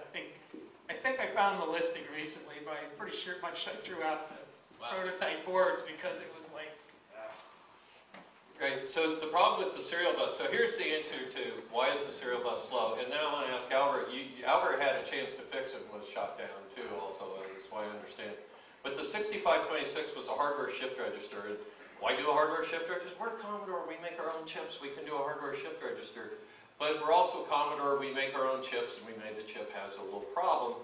I think I found the listing recently, but I'm pretty sure much I threw out the prototype boards because it was like... Great. So the problem with the serial bus, so here's the answer to why is the serial bus slow, and then I want to ask Albert. Albert had a chance to fix it and was shot down too also, that's why I understand. But the 6526 was a hardware shift register, and why do a hardware shift register? We're Commodore, we make our own chips, we can do a hardware shift register. But we're also Commodore, we make our own chips, and we made the chip has a little problem.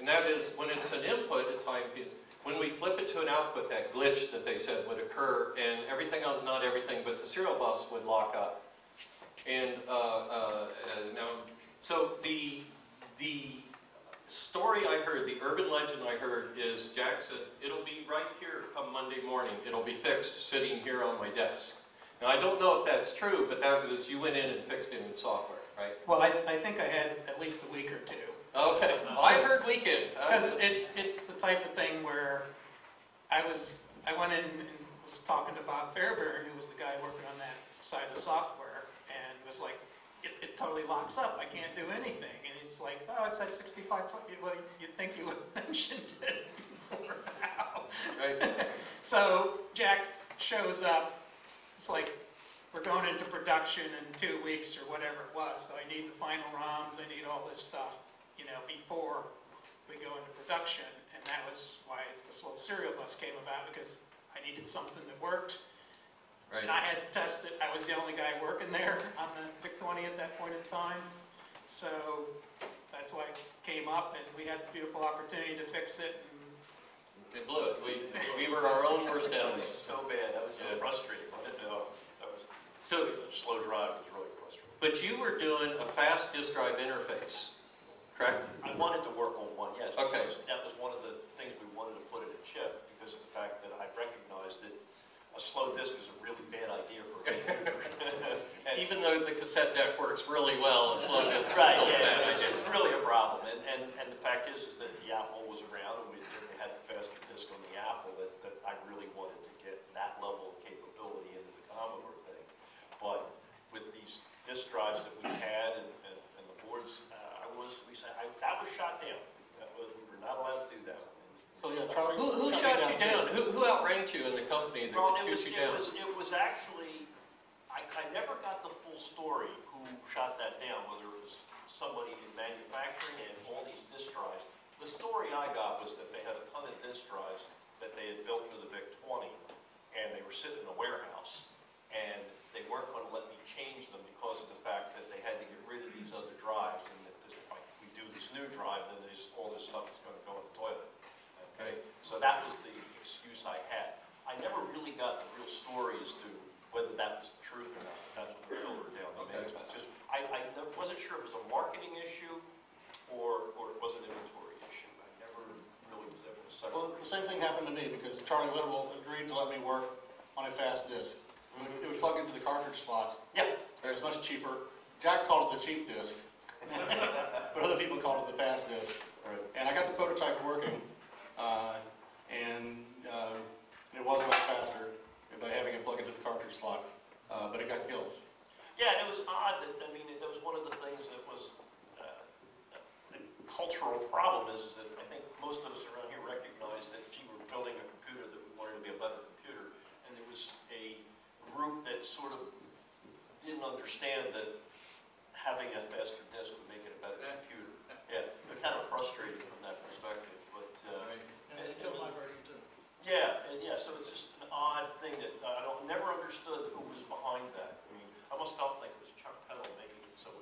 And that is, when it's an input, it's high impedance. When we flip it to an output, that glitch that they said would occur, and everything, not everything, but the serial bus would lock up. And now, so the story I heard, the urban legend I heard is Jack said, it'll be right here come Monday morning. It'll be fixed sitting here on my desk. Now I don't know if that's true, but that was, you went in and fixed it in software, right? Well, I think I had at least a week or two. Okay, I heard weekend. Because it's the type of thing where I went in and was talking to Bob Fairbairn, who was the guy working on that side of the software, and was like, it totally locks up, I can't do anything. And he's like, oh, it's at 6520. Well, you'd think you would have mentioned it before now. Right. So Jack shows up, it's like, we're going into production in 2 weeks or whatever it was, so I need the final ROMs, I need all this stuff, you know, before we go into production. And that was why this little serial bus came about, because I needed something that worked. Right. And I had to test it. I was the only guy working there on the VIC-20 at that point in time. So that's why it came up, and we had the beautiful opportunity to fix it. And it blew it. We were our own worst enemies. So bad. That was so frustrating. It was a slow drive. It was really frustrating. But you were doing a fast disk drive interface, correct? I wanted to work on one, yes. Okay. That was one of the things we wanted to put in a chip because of the fact that I recognized that a slow disk is a really bad idea for a even though the cassette deck works really well, a slow disk is right, it's really a problem. And the fact is that the Apple was around, and we had the faster disk on the Apple that I really wanted to get that level of capability into the Commodore thing. But with these disk drives that we had and the boards, that was shot down. We were not allowed to do that. So yeah, who shot you down? Who outranked you in the company that shoot you down? It was actually, I never got the full story who shot that down, whether it was somebody in manufacturing and all these disk drives. The story I got was that they had a ton of disk drives that they had built for the VIC-20, and they were sitting in a warehouse, and they weren't going to let me change them because of the fact that they had to get rid of these other drives, and that if we do this new drive, then all this stuff is going to go in the toilet. Okay. So that was the excuse I had. I never really got the real story as to whether that was the truth or not. That's what filtered down the main. I wasn't sure if it was a marketing issue or it was an inventory issue. I never really was there for a second. Well, the same thing happened to me because Charlie Whittle agreed to let me work on a fast disk. It would plug into the cartridge slot. Yeah. It was much cheaper. Jack called it the cheap disk, but other people called it the fast disk. Right. And I got the prototype working. It was much faster by having it plugged into the cartridge slot, but it got killed. Yeah, and it was odd that, that was one of the things that was the cultural problem is that I think most of us around here recognize that if you were building a computer that we wanted to be a better computer, and there was a group that sort of didn't understand that having a faster disk would make it a better computer. Yeah, they're kind of frustrating from that perspective. So it's just an odd thing that I never understood who was behind that. I mean, I almost felt like it was Chuck Peddle making it so it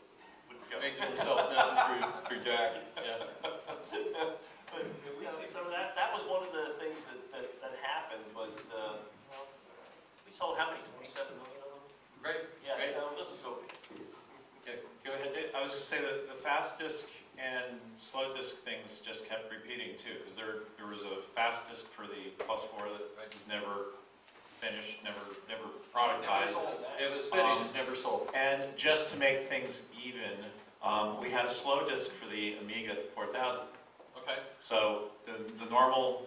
would go. Making himself known through Jack. Yeah. So that was one of the things that happened. But we sold how many? 27 million of them. Great. Yeah. Great. This is so big. Okay. Go ahead, Dave. I was just saying that the fast disk and slow disk things just kept repeating too, because there was a fast disk for the Plus 4 that was never finished, never productized. It was finished, never sold. And just to make things even, we had a slow disk for the Amiga 4000. Okay. So the normal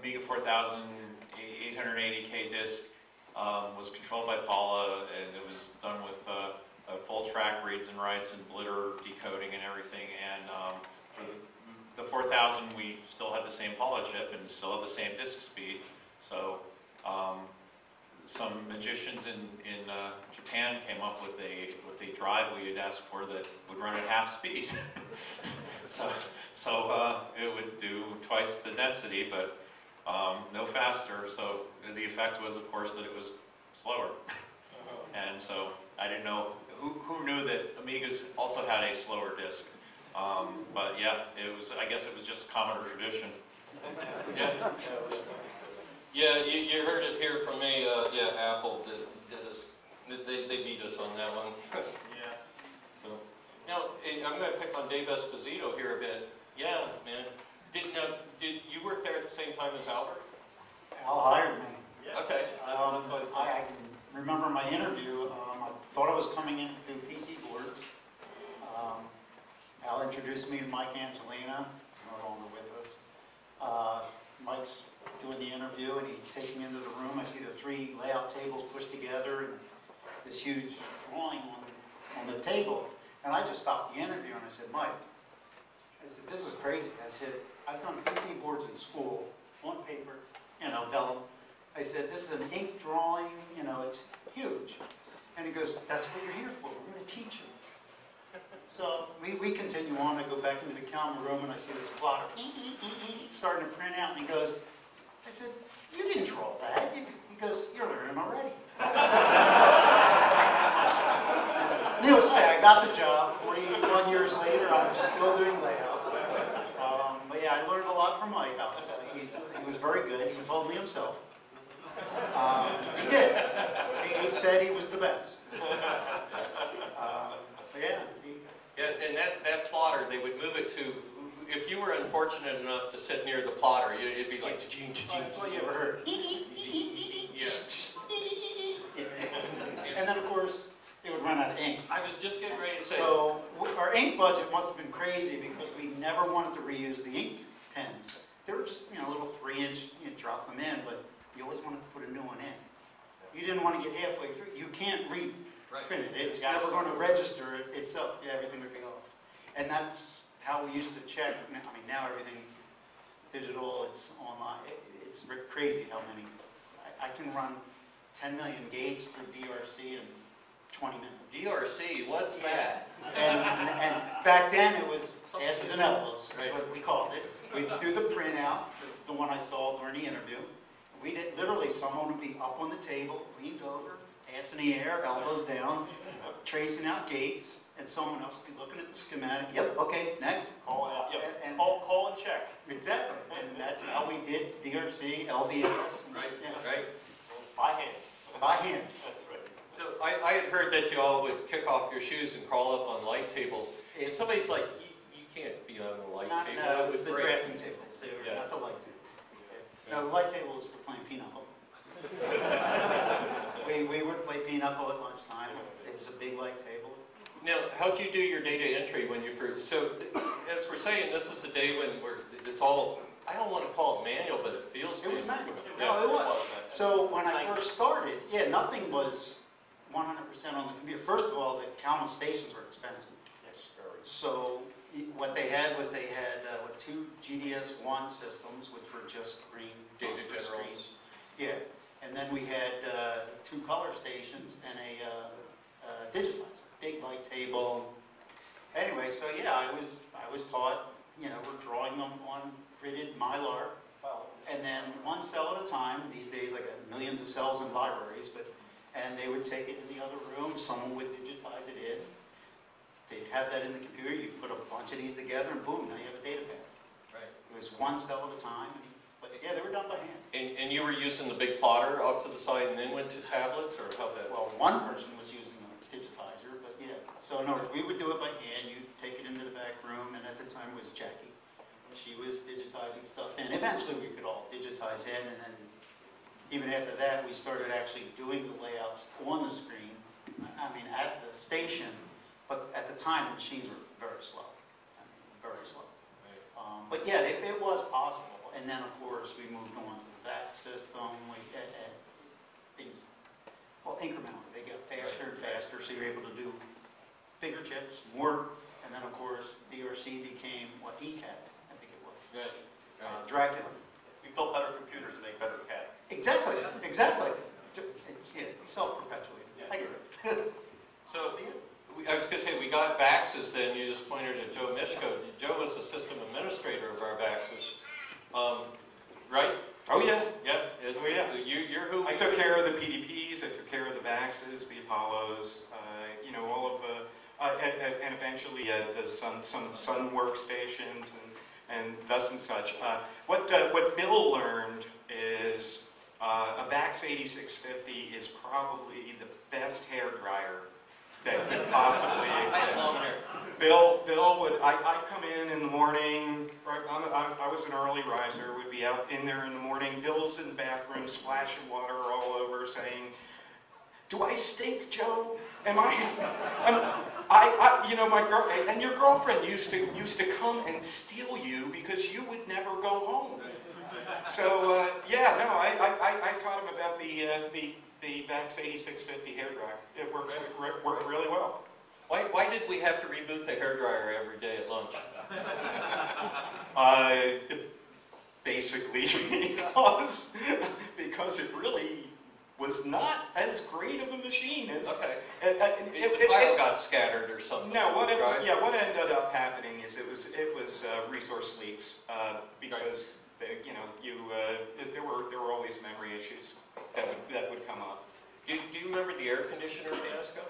Amiga 4000 880K disk was controlled by Paula, and it was done with full track reads and writes and blitter decoding and everything. And for the 4000, we still had the same Paula chip and still had the same disk speed. So some magicians in Japan came up with a drive we had asked for that would run at half speed. so it would do twice the density, but no faster. So the effect was, of course, that it was slower. And so I didn't know. Who knew that Amigas also had a slower disk? But yeah, it was. I guess it was just Commodore tradition. Yeah, yeah. You heard it here from me. Yeah, Apple did us. They beat us on that one. Yeah. So now I'm going to pick on Dave Esposito here a bit. Yeah, man. Did you work there at the same time as Albert? Al hired me. Yeah. Okay. I can remember my interview. I thought I was coming in to do PC boards. Al introduced me to Mike Angelina. He's no longer with us. Mike's doing the interview, and he takes me into the room. I see the three layout tables pushed together, and this huge drawing on the table. And I just stopped the interview, and I said, Mike, I said, this is crazy. I said, I've done PC boards in school, on paper, you know, vellum. I said, this is an ink drawing, you know, it's huge. And he goes, that's what you're here for. We're going to teach you. So we continue on. I go back into the Calm room, and I see this plotter starting to print out. And he goes, I said, you didn't draw that. He goes, you're learning already. Needless to say, I got the job. 41 years later, I was still doing layout. But yeah, I learned a lot from Mike, obviously. He was very good. He told me himself. He did. He said he was the best. Yeah. And that plotter, they would move it to. If you were unfortunate enough to sit near the plotter, it'd be like, cha-ching, cha-ching. That's all you ever heard. Yeah. And then, of course, it would run out of ink. I was just getting ready to say. So our ink budget must have been crazy because we never wanted to reuse the ink pens. They were just, you know, little 3-inch, you drop them in, but you always wanted to put a new one in. You didn't want to get halfway through. You can't reprint it. It's never going to register itself. Yeah, everything would be off. And that's how we used to check. I mean, now everything's digital, it's online. It's crazy how many. I can run 10 million gates through DRC in 20 minutes. DRC, what's that? And back then it was asses and elbows, right. What we called it. We'd do the printout, the one I saw during the interview. We did literally, someone would be up on the table, leaned over, ass in the air, elbows down, tracing out gates, and someone else would be looking at the schematic. Yep, okay, next. Call out. Yep. And call and check. Exactly. And that's how we did DRC, LVS. Right, yeah. Right. By hand. By hand. That's right. So I had heard that you all would kick off your shoes and crawl up on light tables. And somebody's like, you can't be on the light table. No, it was the drafting tables. They were not the light table. No, the light table was for playing pinochle. we would play pinochle at lunchtime. It was a big light table. Now, how do you do your data entry when you first? So, as we're saying, this is a day when it's all. I don't want to call it manual, but it feels. It was manual. No, it was. So when I first started, yeah, nothing was 100% on the computer. First of all, the Kalman stations were expensive. Yes, very. So. What they had two GDS-1 systems, which were just green data generals. Yeah, and then we had two color stations and a digitizer, big light table. Anyway, so yeah, I was taught, you know, we're drawing them on gridded mylar, and then one cell at a time. These days, I got millions of cells in libraries, but and they would take it in the other room. Someone would digitize it in. They'd have that in the computer, you'd put a bunch of these together, and boom, now you have a data path. Right. It was one cell at a time, but yeah, they were done by hand. And you were using the big plotter off to the side and then went to tablets, or how that? Well, one person was using a digitizer, but yeah. So in other words, we would do it by hand, you'd take it into the back room, and at the time was Jackie. She was digitizing stuff in. Eventually we could all digitize in, and then even after that, we started actually doing the layouts on the screen, I mean, at the station. But at the time, the machines were very slow, I mean, very slow. Right. But yeah, it was possible. And then, of course, we moved on to that system. We had things, well, incremental. They got faster and faster, so you're able to do bigger chips, more. And then, of course, DRC became what ECAD, I think it was. Good. Dracula. We built better computers to make better CAD. Exactly. Yeah. Exactly. It's yeah, self-perpetuating. Yeah. I get it. So. Yeah. I was going to say, we got VAXs then, you just pointed at Joe Myshko. Joe was the system administrator of our VAXs, right? Oh yeah. Yeah. It's, oh, yeah. You're who? I took care of the PDPs, I took care of the VAXs, the Apollos, you know, all of the, and eventually some Sun workstations and thus and such. What Bill learned is a VAX 8650 is probably the best hairdryer that could possibly exist. Bill would, I'd come in the morning, right, I was an early riser, would be out in there in the morning, Bill's in the bathroom splashing water all over saying, "Do I stink, Joe? Am I?" You know, my girl and your girlfriend used to come and steal you because you would never go home. So yeah, no, I taught him about the VAX 8650 hairdryer. It worked really well. Why did we have to reboot the hairdryer every day at lunch? Basically because it really was not as great of a machine as... Okay. The file got scattered or something. No, what ended up happening is it was resource leaks because you know there were always memory issues that would come up. Do you remember the air conditioner fiasco?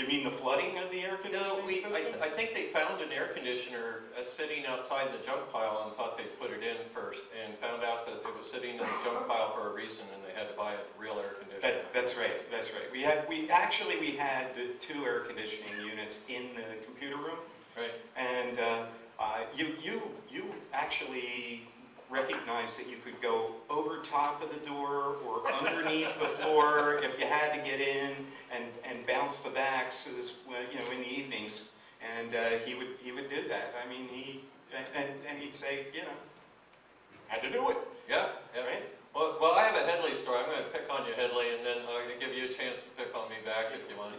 You mean the flooding of the air conditioner? No, I think they found an air conditioner sitting outside the junk pile and thought they'd put it in first, and found out that it was sitting in the junk pile for a reason, and they had to buy a real air conditioner. That's right. That's right. We had two air conditioning units in the computer room. Right. And you actually recognized that you could go over top of the door or underneath the floor if you had to get in and bounce the VAXes, you know, in the evenings, and he would do that. I mean, and he'd say, you know, had to do it. Yeah, yeah. Right? Well, I have a Hedley story. I'm going to pick on you, Hedley, and then I'll give you a chance to pick on me back if you want.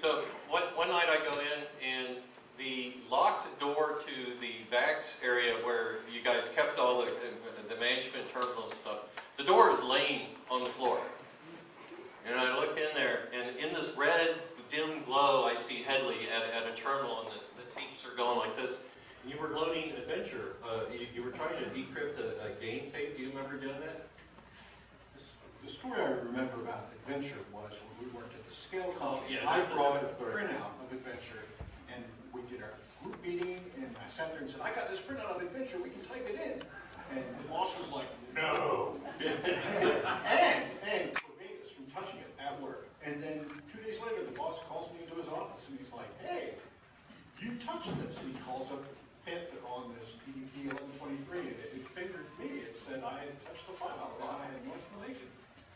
So one night I go in and the locked door to the VAX area where you guys kept all the management terminal stuff, the door is laying on the floor. And I look in there, and in this red, dim glow, I see Hedley at a terminal, and the tapes are going like this. And you were loading Adventure. You were trying to decrypt a game tape. Do you remember doing that? The story I remember about Adventure was when we worked at the scale company. Oh, yeah, I brought a printout of Adventure. We did our group meeting, and I sat there and said, "I got this printout of Adventure, we can type it in." And the boss was like, "No." and forbade us from touching it at work. And then 2 days later, the boss calls me into his office, and he's like, "Hey, you touched this." And he calls up PET on this PDP 1123, and it fingered me. It said I had touched the file, and I had no explanation.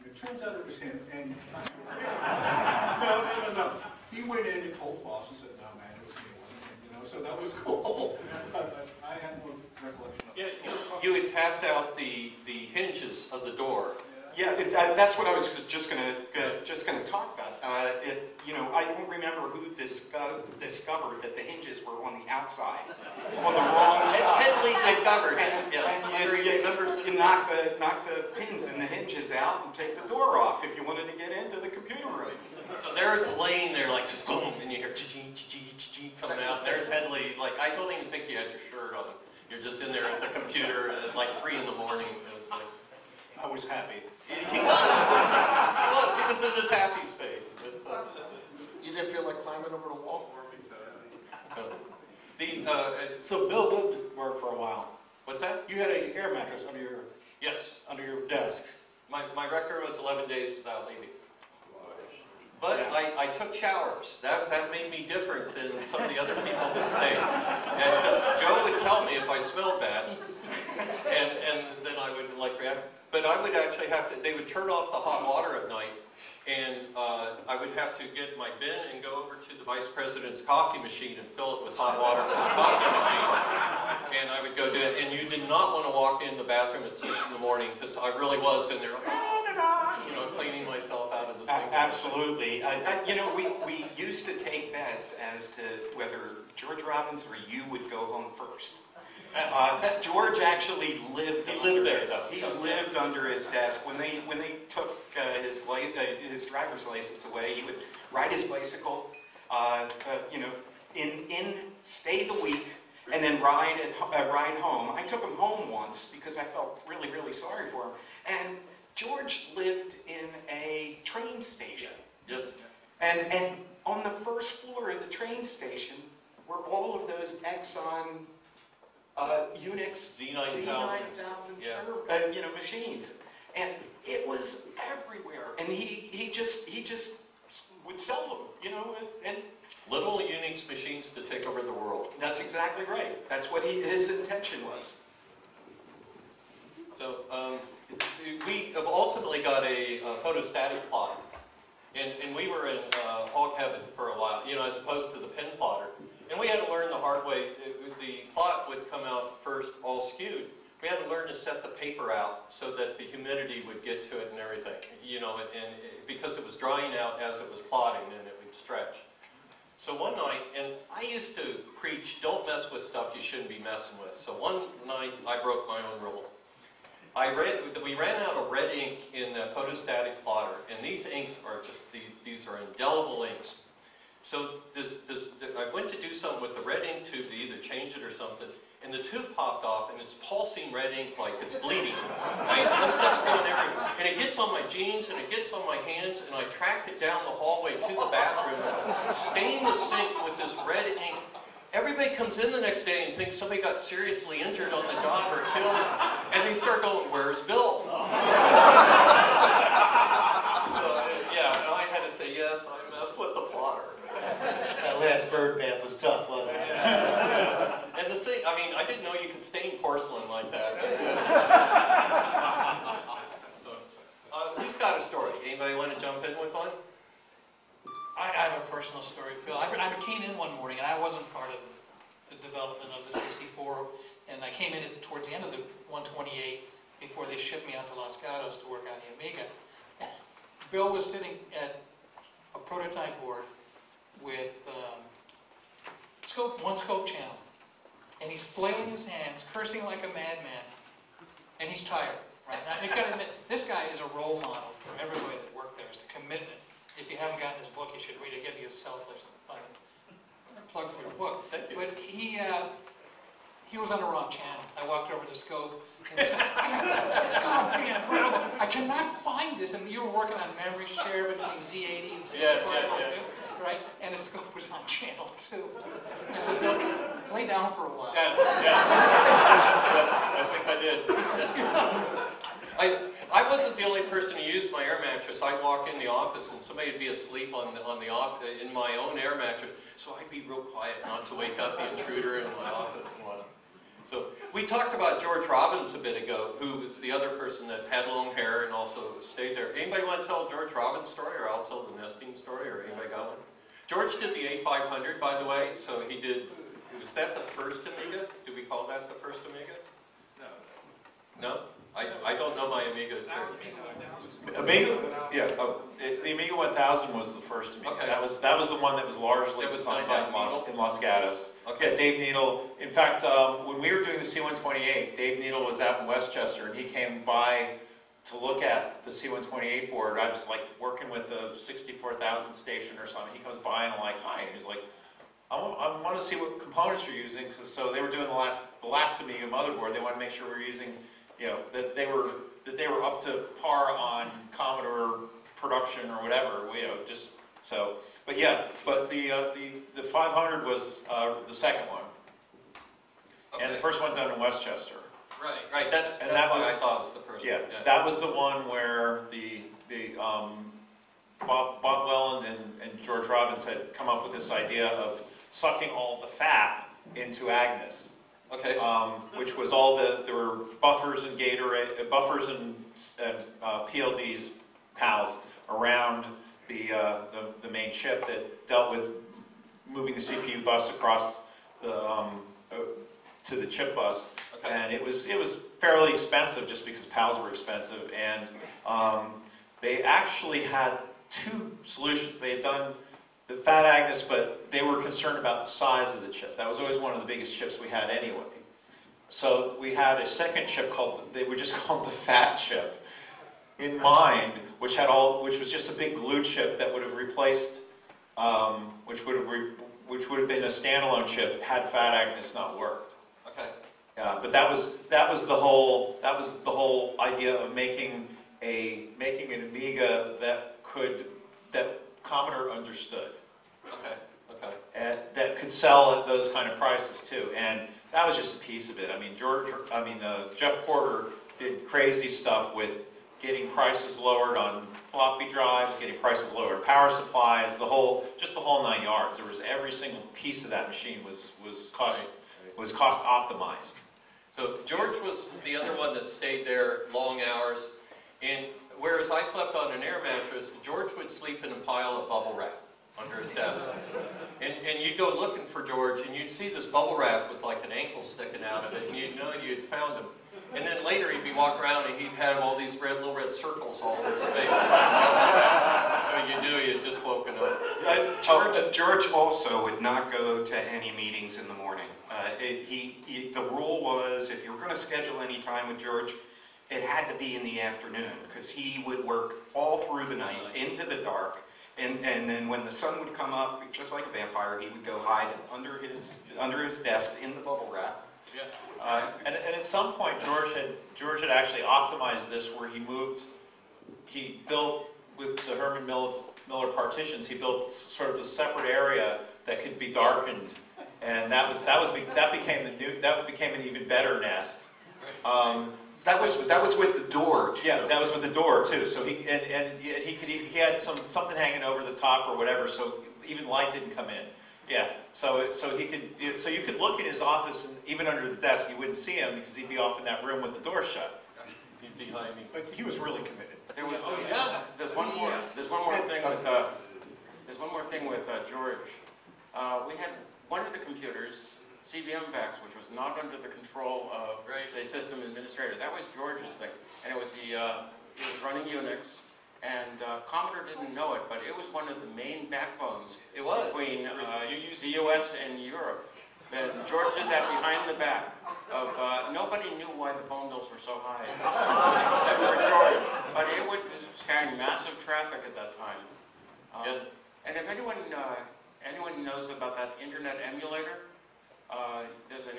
And it turns out it was him, and no. He went in and told the boss and said, "No, man, it was me." So that was cool. I had no recollection of it. Yeah, you had tapped out the hinges of the door. Yeah, that's what I was just gonna talk about. You know, I don't remember who discovered that the hinges were on the outside, on the wrong side. Hedley discovered it. Yes, you knock the pins and the hinges out and take the door off if you wanted to get into the computer room. So there it's laying there like just boom, and you hear ching ching ching coming out. There's Hedley. Like, I don't even think you had your shirt on. You're just in there at the computer at like 3 in the morning. It was like, I was happy. He was. He was in his happy space. You didn't feel like climbing over the wall? So Bill did work for a while. What's that? You had an air mattress under your desk. My record was 11 days without leaving. But yeah. I took showers. That made me different than some of the other people that stayed. And Joe would tell me if I smelled bad, and then I would like react. But I would actually have to, they would turn off the hot water at night, and I would have to get my bin and go over to the vice president's coffee machine and fill it with hot water from the coffee machine. And I would go do it. And you did not want to walk in the bathroom at 6 in the morning, because I really was in there like, you know, cleaning myself out of the sink. Absolutely. You know, we used to take bets as to whether George Robbins or you would go home first. George actually lived under his desk. When they took his driver's license away, he would ride his bicycle, you know, stay the week, and then ride home. I took him home once because I felt really, really sorry for him. And George lived in a train station. Yes. And on the first floor of the train station were all of those Exxon Unix Z9000 you know, machines, and it was everywhere. And he just would sell them, you know, and little Unix machines to take over the world. That's exactly right. That's what his intention was. So we have ultimately got a photostatic plotter, and we were in hog heaven for a while, you know, as opposed to the pen plotter. And we had to learn the hard way. The plot would come out first all skewed. We had to learn to set the paper out so that the humidity would get to it and everything, you know, and because it was drying out as it was plotting and it would stretch. So one night, and I used to preach, don't mess with stuff you shouldn't be messing with. So one night, I broke my own rule. We ran out of red ink in the photostatic plotter, and these inks are just, these are indelible inks. So I went to do something with the red ink tube to either change it or something, and the tube popped off, and it's pulsing red ink like it's bleeding. This stuff's going everywhere. And it gets on my jeans, and it gets on my hands, and I tracked it down the hallway to the bathroom, stained the sink with this red ink. Everybody comes in the next day and thinks somebody got seriously injured on the job or killed, and they start going, where's Bill? Last bird bath was tough, wasn't it? Yeah. And the thing, I mean, I didn't know you could stain porcelain like that. Who's got a story? Anybody want to jump in with one? I have a personal story, Phil. I came in one morning, and I wasn't part of the development of the 64, and I came in towards the end of the 128 before they shipped me out to Los Gatos to work on the Amiga. Bill was sitting at a prototype board with one scope channel, and he's flailing his hands, cursing like a madman, and he's tired. Right? And I've got to admit, this guy is a role model for everybody that worked there. It's the commitment. If you haven't gotten his book, you should read it. Give you a selfless plug for your book. Thank you. But he was on the wrong channel. I walked over to the scope, and he's like, God, man, I cannot find this. And you were working on memory share between Z80 and Z80. Yeah. Right? And the scope was on channel 2. I said, Bill, lay down for a while. Yes, yeah. I think I did. I wasn't the only person who used my air mattress. I'd walk in the office and somebody would be asleep in my own air mattress. So I'd be real quiet not to wake up the intruder in my office and whatnot. So we talked about George Robbins a bit ago, who was the other person that had long hair and also stayed there. Anybody want to tell a George Robbins story, or I'll tell the nesting story, or anybody got one? George did the 8500, by the way, so he did, was that the first Amiga? Do we call that the first Amiga? No. No? I don't know my Amiga. The Amiga 1000 was the first Amiga. Okay. That was the one that was largely designed in Los Gatos. Okay. Yeah, Dave Needle. In fact, when we were doing the C128, Dave Needle was out in Westchester, and he came by to look at the C128 board. I was like working with the 64,000 station or something. He comes by and I'm like, hi, and he's like, I want to see what components you're using. So they were doing the last Amiga motherboard. They wanted to make sure we were using, you know, that they were up to par on Commodore production or whatever. You know, just so. But yeah, but the 500 was the second one, okay, and the first one done in Westchester. Right. That's what I thought was the first. Yeah, that was the one where the Bob Welland and George Robbins had come up with this idea of sucking all the fat into Agnes. Okay. Which was all there were buffers and Gatorade, buffers and PLDs, PALs around the main chip that dealt with moving the CPU bus across to the chip bus, okay, and it was fairly expensive just because PALs were expensive, and they actually had two solutions. They had done the Fat Agnes, but they were concerned about the size of the chip. That was always one of the biggest chips we had anyway. So we had a second chip we just called the Fat Chip in mind, which was just a big glue chip that would have replaced, which would have been a standalone chip had Fat Agnes not worked. Okay. Yeah, but that was the whole idea of making an Amiga that Commodore understood. Okay. That could sell at those kind of prices too, and that was just a piece of it. I mean, Jeff Porter did crazy stuff with getting prices lowered on floppy drives, getting prices lowered, power supplies, the whole, just the whole 9 yards. There was every single piece of that machine was cost optimized. So George was the other one that stayed there long hours, and whereas I slept on an air mattress, George would sleep in a pile of bubble wrap under his desk. And you'd go looking for George, and you'd see this bubble wrap with like an ankle sticking out of it, and you'd know you'd found him. And then later he'd be walking around, and he'd have all these little red circles all over his face. So you knew you had just woken up. George also would not go to any meetings in the morning. The rule was, if you were going to schedule any time with George, it had to be in the afternoon, because he would work all through the night, into the dark, and then when the sun would come up, just like a vampire, he would go hide under his desk in the bubble wrap. Yeah. And at some point, George had actually optimized this, where he built with the Herman Miller partitions, he built sort of a separate area that could be darkened, and that became an even better nest. That was with the door too. Yeah, that was with the door too. So he had something hanging over the top or whatever, so even light didn't come in. Yeah. So you could look in his office, and even under the desk you wouldn't see him, because he'd be off in that room with the door shut. He'd be behind me. But he was really committed. There was there's one more thing with George. We had one of the computers, CBM fax, which was not under the control of the system administrator. That was George's thing, and it was running Unix, and Commodore didn't know it, but it was one of the main backbones between the U.S. and Europe. And George did that behind the back of, nobody knew why the phone bills were so high, except for George, but it was carrying massive traffic at that time. And if anyone knows about that internet emulator, there's an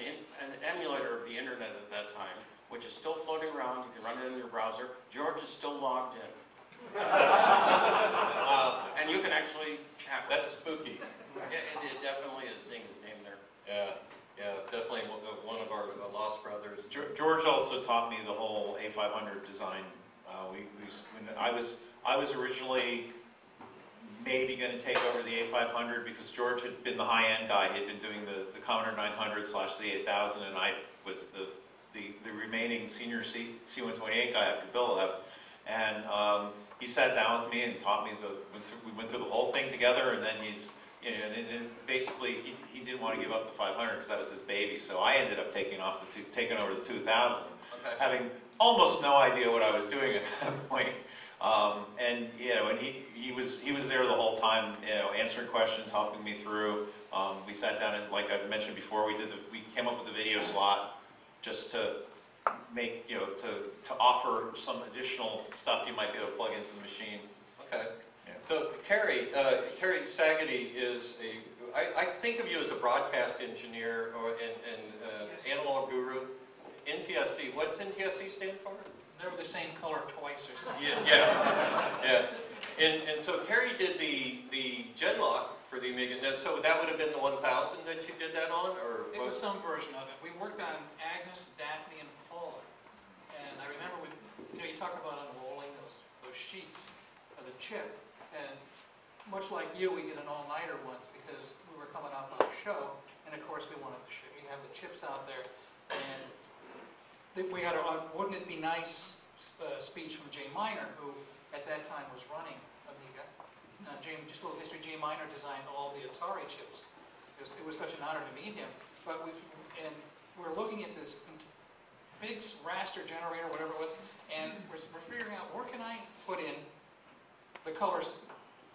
emulator of the internet at that time, which is still floating around. You can run it in your browser. George is still logged in. And you can actually chat. That's spooky. It definitely is seeing his name there. Yeah, yeah, definitely one of our lost brothers. George also taught me the whole A500 design. I was originally maybe going to take over the A500, because George had been the high-end guy. He had been doing the Commodore 900/Z8000, and I was the remaining senior C128 guy after Bill left. And he sat down with me and taught me we went through the whole thing together, and then basically he didn't want to give up the 500 because that was his baby. So I ended up taking over the 2000, okay, having almost no idea what I was doing at that point. And you know, and he was there the whole time, you know, answering questions, helping me through. We sat down and, like I mentioned before, we came up with a video slot just to make, you know, to offer some additional stuff you might be able to plug into the machine. Okay. Yeah. So Carry Sagedy is I think of you as a broadcast engineer or an analog guru. NTSC. What's NTSC stand for? They're the same color twice or something. Yeah, yeah, yeah. And so Carry did the genlock for the Amiga. And so that would have been the 1000 that you did that on, or it was some version of it. We worked on Agnes, Daphne, and Paula. And I remember you talk about unrolling those sheets of the chip. And much like you, we did an all-nighter once because we were coming up on a show, and of course we wanted to have the chips out there. And we had a "Wouldn't It Be Nice" speech from Jay Minor, who at that time was running Amiga. Now, just a little history, Jay Minor designed all the Atari chips. It was such an honor to meet him. But we're looking at this big raster generator, whatever it was, and we're figuring out, where can I put in the color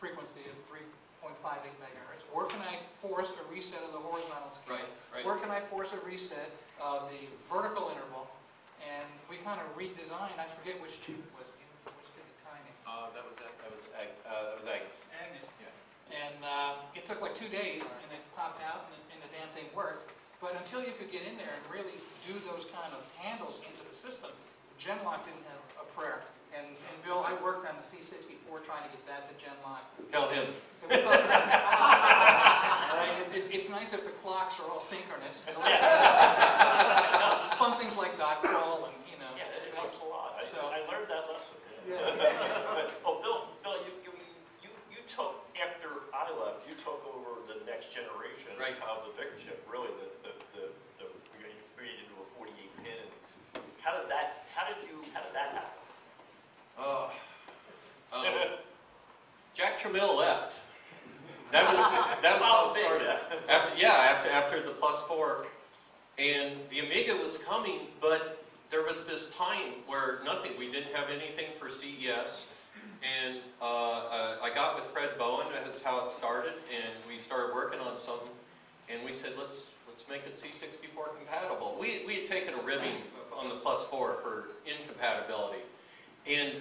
frequency of 3.58 MHz? Where can I force a reset of the horizontal scale? Right. Where can I force a reset of the vertical interval? And we kind of redesigned. I forget which chip it was. Which did the timing? That was Agnes. Agnes. Yeah. And it took like 2 days, and it popped out, and the damn thing worked. But until you could get in there and really do those kind of handles into the system, Genlock didn't have a prayer. And Bill, I worked on the C64 trying to get that to Genlock. Tell him. It's nice if the clocks are all synchronous. Fun things like dot crawl, and you know, it helps a lot. So I learned that. Russell. Yeah. Oh, Bill, you took, after I left, you took over the next generation of the VIC chip, really, you created into a 48-pin. How did that happen? Jack Tramiel left. That was how it started. After the +4, and the Amiga was coming, but there was this time where nothing. We didn't have anything for CES, and I got with Fred Bowen. That's how it started, and we started working on something, and we said let's make it C64 compatible. We had taken a ribbing on the +4 for incompatibility. And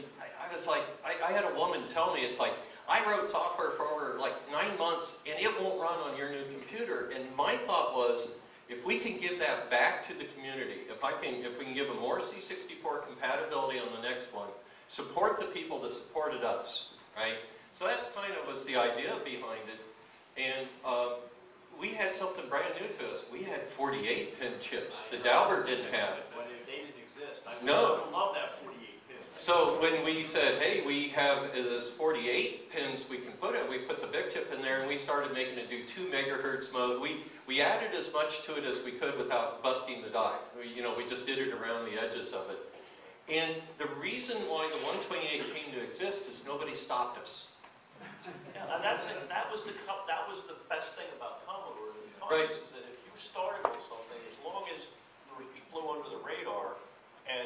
I was like, I had a woman tell me, it's like, I wrote software for over like 9 months and it won't run on your new computer. And my thought was, if we can give that back to the community, if we can give them more C64 compatibility on the next one, support the people that supported us, right? So that's kind of was the idea behind it. And we had something brand new to us. We had 48-pin chips that Albert didn't have. Well, they didn't exist. I love that 48. So when we said, hey, we have this 48 pins we can put it, we put the VIC chip in there and we started making it do 2 MHz mode. We added as much to it as we could without busting the die. We just did it around the edges of it. And the reason why the 128 came to exist is nobody stopped us. Yeah, and that was the best thing about Commodore at the time, is that if you started with something, as long as you flew under the radar, and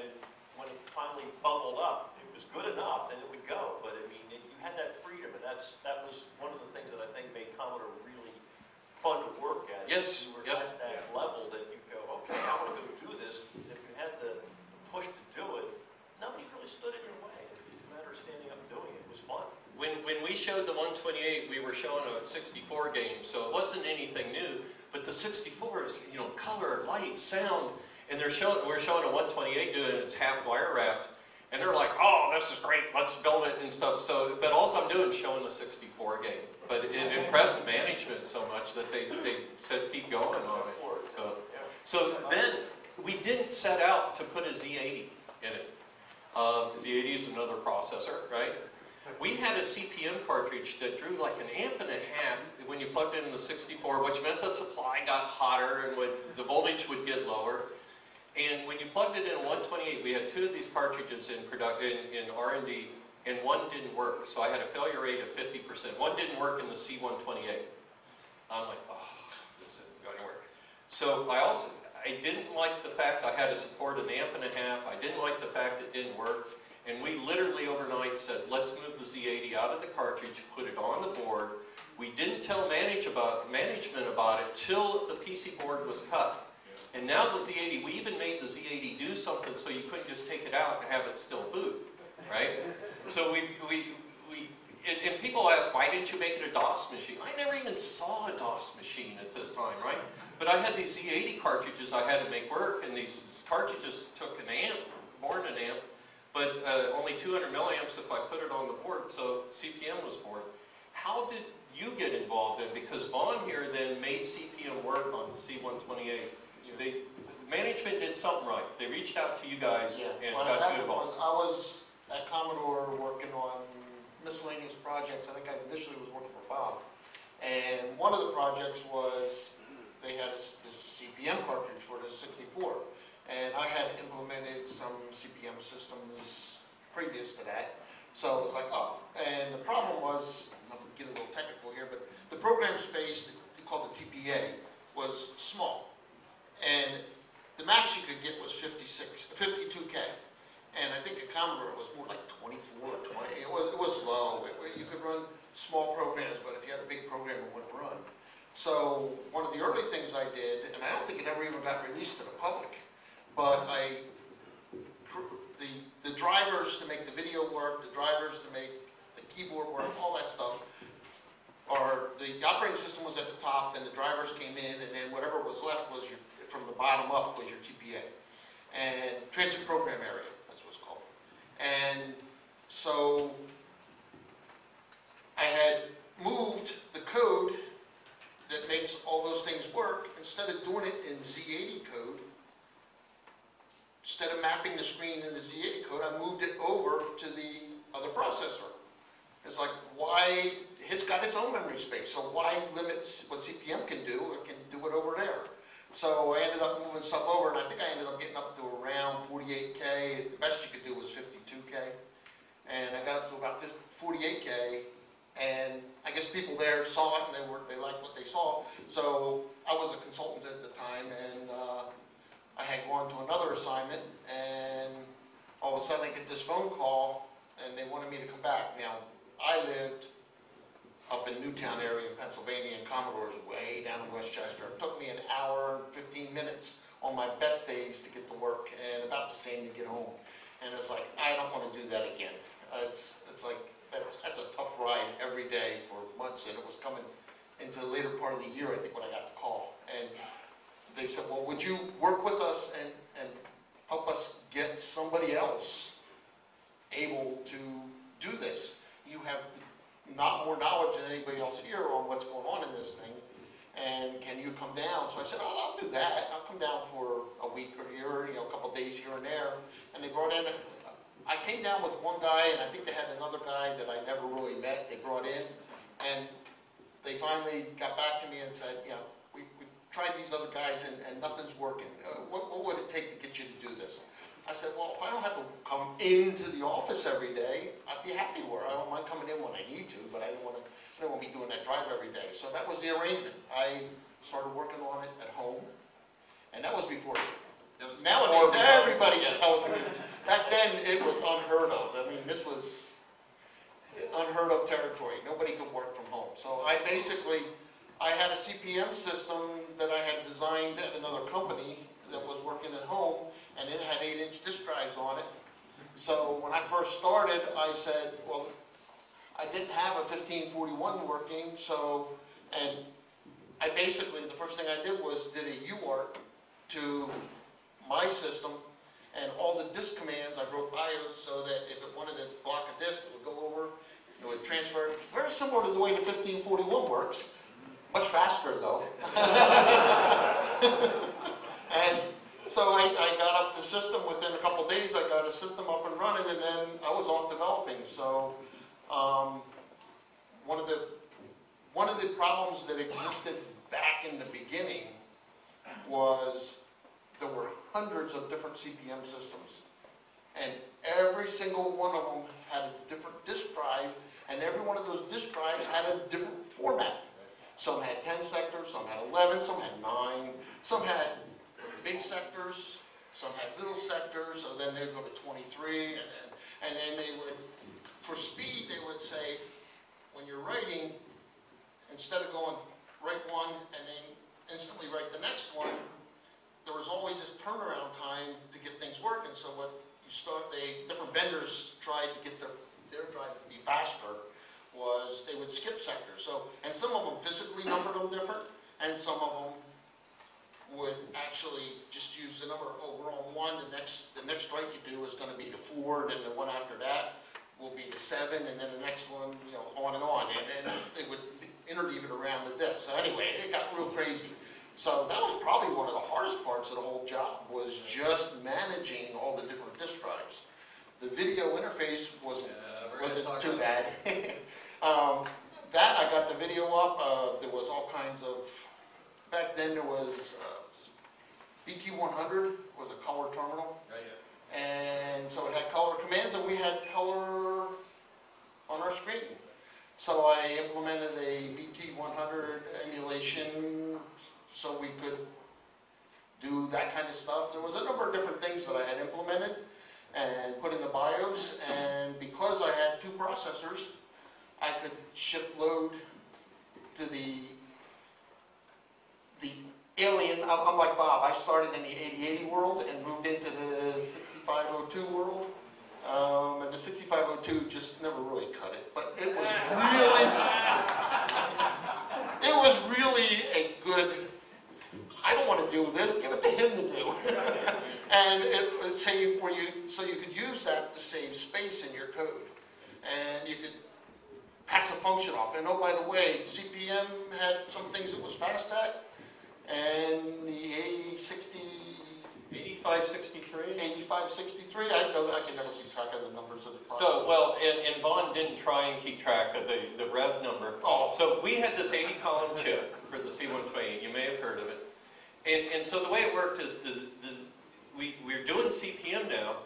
when it finally bubbled up, it was good enough, then it would go. But I mean, you had that freedom, and that was one of the things that I think made Commodore really fun to work at. Yes. You were at that level that you go, okay, I want to go do this. And if you had the push to do it, nobody really stood in your way. It didn't matter standing up and doing it. It was fun. When we showed the 128, we were showing a 64 game, so it wasn't anything new. But the 64 is, color, light, sound. And we're showing a 128 doing it, it's half wire wrapped, and they're like, oh, this is great, let's build it and stuff. So, but all I'm doing is showing the 64 game. But it impressed management so much that they said keep going on it. So then we didn't set out to put a Z80 in it. Z80 is another processor, right? We had a CPM cartridge that drew like 1.5 amps when you plugged in the 64, which meant the supply got hotter and the voltage would get lower. And when you plugged it in a 128, we had 2 of these cartridges in R&D, and one didn't work. So I had a failure rate of 50%. One didn't work in the C128. I'm like, oh, this isn't going to work. So I didn't like the fact I had to support 1.5 amps. I didn't like the fact it didn't work. And we literally overnight said, let's move the Z80 out of the cartridge, put it on the board. We didn't tell management about it till the PC board was cut. And now the Z80, we even made the Z80 do something so you couldn't just take it out and have it still boot, right? So and people ask, why didn't you make it a DOS machine? I never even saw a DOS machine at this time, right? But I had these Z80 cartridges I had to make work, and these cartridges took 1 amp, more than 1 amp, but only 200 milliamps if I put it on the board, so CPM was born. How did you get involved in? Because Vaughn here then made CPM work on the C128. Management did something right. They reached out to you guys and got you involved. I was at Commodore working on miscellaneous projects. I think I initially was working for Bob. And one of the projects was they had this CPM cartridge for the 64. And I had implemented some CPM systems previous to that. So it was like, oh. And the problem was, I'm getting a little technical here, but the program space called the TPA was small. And the max you could get was 52K. And I think at Commodore it was more like 24 or 20. It was low. You could run small programs, but if you had a big program, it wouldn't run. So one of the early things I did, and I don't think it ever even got released to the public, but the drivers to make the video work, the drivers to make the keyboard work, all that stuff, or the operating system was at the top, then the drivers came in, and then whatever was left was your, from the bottom up was your TPA. And transit program area, that's what it's called. And so I had moved the code that makes all those things work, instead of doing it in Z80 code, instead of mapping the screen in the Z80 code, I moved it over to the other processor. It's like, why, it's got its own memory space, so why limit what CPM can do? It can do it over there. So I ended up moving stuff over, and I think I ended up getting up to around 48K. The best you could do was 52K. And I got up to about 48K, and I guess people there saw it, and they liked what they saw. So I was a consultant at the time, and I had gone to another assignment, and all of a sudden I get this phone call, and they wanted me to come back. Now, I lived up in Newtown area in Pennsylvania, and Commodore's way down in Westchester. It took me an hour and 15 minutes on my best days to get to work, and about the same to get home. And it's like, I don't want to do that again. It's like, that's a tough ride every day for months, and it was coming into the later part of the year, I think, when I got the call. And they said, well, would you work with us and help us get somebody else able to do this? You have not more knowledge than anybody else here on what's going on in this thing, and can you come down? So I said, oh, I'll do that. I'll come down for a week or here, you know, a couple of days here and there. And they brought in, I came down with one guy, and I think they had another guy that I never really met. They brought in, and they finally got back to me and said, you know, we tried these other guys, and nothing's working. What would it take to get you to do this? I said, well, if I don't have to come into the office every day, I'd be happy where I don't mind coming in when I need to, but I don't want to be doing that drive every day. So that was the arrangement. I started working on it at home, and that was before. Nowadays, everybody can telecommute. Back then, it was unheard of. I mean, this was unheard of territory. Nobody could work from home. So I basically, I had a CPM system that I had designed at another company that was working at home, and it had 8-inch disk drives on it. So when I first started, I said, well, I didn't have a 1541 working, so, and I basically, the first thing I did was did a UART to my system, and all the disk commands, I wrote IOs so that if it wanted to block a disk, it would go over, it would transfer. Very similar to the way the 1541 works, much faster though. And so I got up the system. Within a couple of days, I got a system up and running, and then I was off developing. So one of the problems that existed back in the beginning was there were hundreds of different CPM systems, and every single one of them had a different disk drive, and every one of those disk drives had a different format. Some had 10 sectors, some had 11, some had 9, some had big sectors, some had little sectors, and then they'd go to 23, and then they would, for speed, they would say, when you're writing, instead of going write one and then instantly write the next one, there was always this turnaround time to get things working. So what you start, different vendors tried to get their drive to be faster, was they would skip sectors. So, and some of them physically numbered them different, and some of them would actually just use the number over on one. The next write you do is going to be the 4, then the one after that will be the 7, and then the next one, you know, on. And they would interleave it around the disk. So anyway, it got real crazy. So that was probably one of the hardest parts of the whole job, was just managing all the different disk drives. The video interface wasn't too bad. That, I got the video up. There was all kinds of, back then there was VIC-100 was a color terminal. Yeah. And so it had color commands, and we had color on our screen. So I implemented a VIC-100 emulation so we could do that kind of stuff. There was a number of different things that I had implemented and put in the BIOS, and because I had two processors, I could shift load to the alien. I'm like Bob. I started in the 8080 world and moved into the 6502 world, and the 6502 just never really cut it. But it was really, it was really a good, I don't want to do this, give it to him to do. And it saved where you, so you could use that to save space in your code, and you could pass a function off. And oh, by the way, CPM had some things it was fast at, and the A60 8563? 8563. I can never keep track of the numbers of the product. So, well, and Vaughn didn't try and keep track of the rev number. Oh. So we had this 80-column chip for the C128. You may have heard of it. And so the way it worked is we're doing CPM now,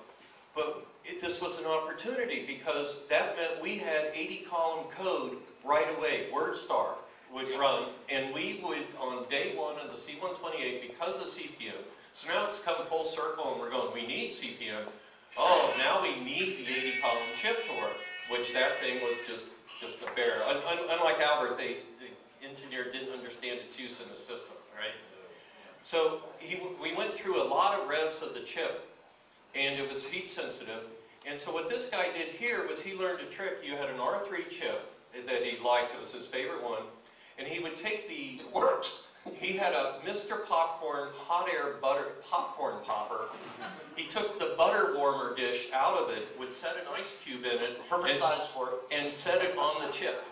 but this was an opportunity because that meant we had 80-column code right away. WordStar would run, and we would, on day one of the C128, because of CPM, so now it's come full circle and we're going, we need CPM. Oh, now we need the 80-column chip to work, which that thing was just a bear. Unlike Albert, the engineer didn't understand its use in the system, right? So we went through a lot of revs of the chip, and it was heat sensitive. And so what this guy did here was he learned a trick. You had an R3 chip that he liked. It was his favorite one. And he would take the... It worked! He had a Mr. Popcorn hot air butter popcorn popper. He took the butter warmer dish out of it, would set an ice cube in it, perfect size for it, and set it on the chip.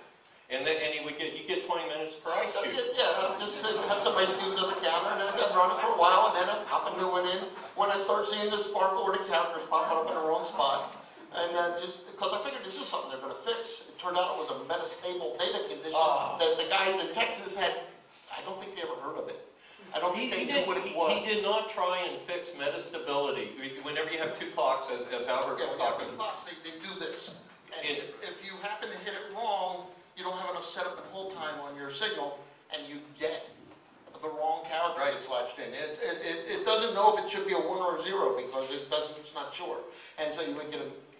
And he would get, you get 20 minutes per ice cube. Yeah, just have some ice cubes on the counter and I'd run it for a while and then I'd pop a new one in. When I start seeing the sparkle where the counter's popping up in the wrong spot, and just because I figured this is something they're going to fix, it turned out it was a metastable data condition that the guys in Texas had. I don't think they ever heard of it. I don't think they knew what it was. He did not try and fix metastability. Whenever you have two clocks, as Albert was talking. Two clocks, they do this. And if you happen to hit it wrong, you don't have enough setup and hold time on your signal, and you get the wrong character that's latched in. It doesn't know if it should be a 1 or a 0 because it's not sure. And so you would get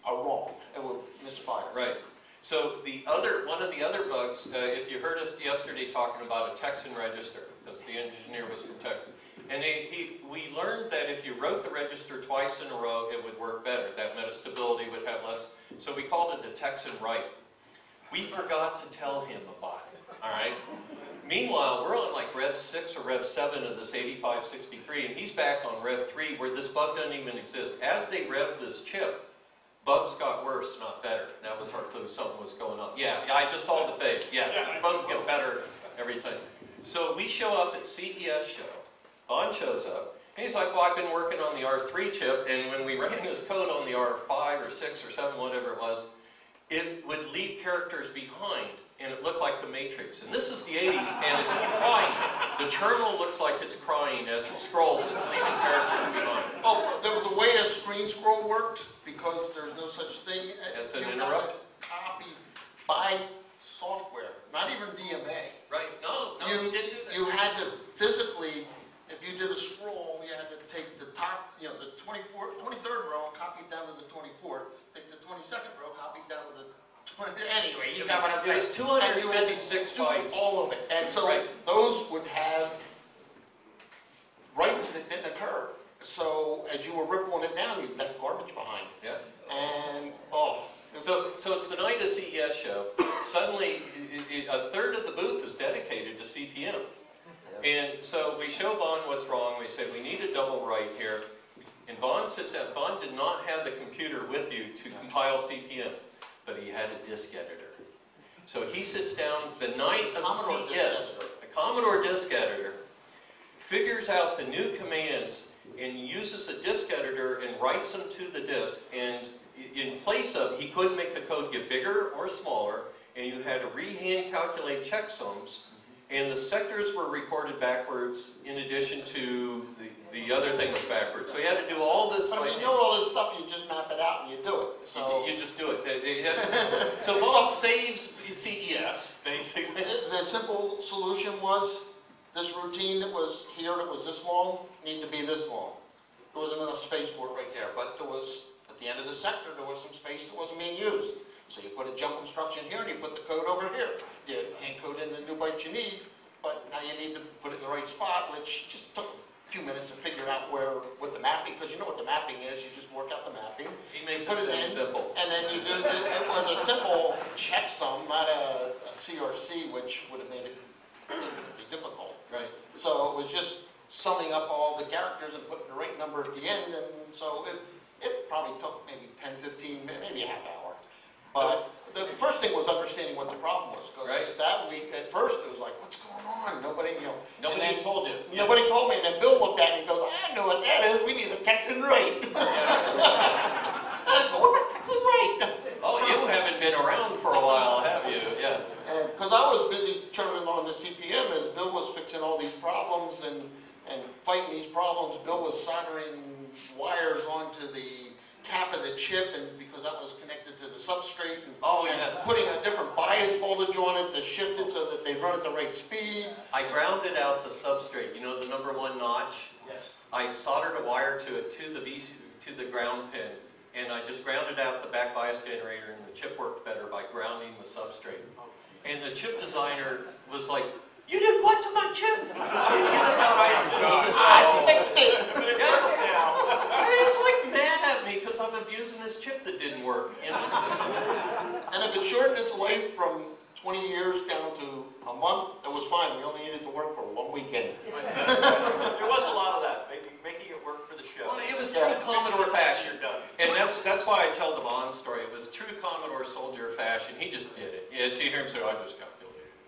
a wrong. It would misfire. Right. So the other, one of the other bugs, if you heard us yesterday talking about a Texan register, because the engineer was from Texas, and we learned that if you wrote the register twice in a row, it would work better. That metastability would have less. So we called it a Texan write. We forgot to tell him about it, all right? Meanwhile, we're on like Rev 6 or Rev 7 of this 8563, and he's back on Rev 3 where this bug doesn't even exist. As they revved this chip, bugs got worse, not better. That was our clue, something was going on. Yeah, I just saw the face, yes. It must get better every time. So we show up at CES show. Vaughn shows up, and he's like, well, I've been working on the R3 chip, and when we ran this code on the R5 or 6 or 7, whatever it was, it would leave characters behind, and it looked like the Matrix. And this is the 80s, and it's crying. The terminal looks like it's crying as it scrolls. It's leaving characters behind. Oh, the way a screen scroll worked, because there's no such thing as an interrupt. Copy by software, not even DMA. Right? No, you didn't do that. You had to physically, if you did a scroll, you had to take the top, you know, the 23rd row and copy it down to the 24th. Take the 22nd row, copy it down to the. Anyway, you got what I'm saying. It was 256 bytes. All of it. And so those would have writes that didn't occur. So as you were rippling it down, you left garbage behind. Yeah. And, So it's the night of CES show. Suddenly, a third of the booth is dedicated to CPM. Yeah. And so we show Vaughn what's wrong. We say, we need a double write here. And Vaughn says that Vaughn did not have the computer with you to compile CPM. But he had a disk editor. So he sits down the night of CES, a Commodore disk editor, figures out the new commands and uses a disk editor and writes them to the disk. And in place of, he couldn't make the code get bigger or smaller, and you had to re-hand calculate checksums. And the sectors were recorded backwards in addition to the other thing was backwards. So you had to do all this. But if you know all this stuff, you just map it out and you do it. So you just do it. So Bob saves CES, basically. The simple solution was this routine that was here, that was this long, needed to be this long. There wasn't enough space for it right there. But there was, at the end of the sector, there was some space that wasn't being used. So you put a jump instruction here and you put the code over here. You can't code in the new byte you need, but now you need to put it in the right spot, which just took a few minutes to figure out what the mapping, because you know what the mapping is, you just work out the mapping. He makes it in, simple. And then you do, it was a simple checksum, not a CRC, which would have made it infinitely difficult. Right. So it was just summing up all the characters and putting the right number at the end, and so it probably took maybe 10, 15, maybe a half hour. But the first thing was understanding what the problem was. Because that week, at first, it was like, what's going on? Nobody told you. Nobody told me. And then Bill looked at me and goes, I know what that is. We need Texan right. What's a Texan right? Oh, you haven't been around for a while, have you? Yeah. Because I was busy churning on the CPM as Bill was fixing all these problems and fighting these problems. Bill was soldering wires onto the cap of the chip, and because that was connected to the substrate, and, putting a different bias voltage on it to shift it so that they run at the right speed. I grounded out the substrate, you know, the #1 notch. Yes. I soldered a wire to it to the ground pin, and I just grounded out the back bias generator, and the chip worked better by grounding the substrate. And the chip designer was like, "You did what to my chip?" I fixed it. It's like mad at me because I'm abusing this chip that didn't work. You know? And if it shortened its life from 20 years down to a month, it was fine. We only needed to work for one weekend. There was a lot of that, making it work for the show. Well, it was true Commodore fashion. And that's why I tell the Vaughn story. It was true Commodore soldier fashion. He just did it. Yeah, so you hear him say, "I just calculated it."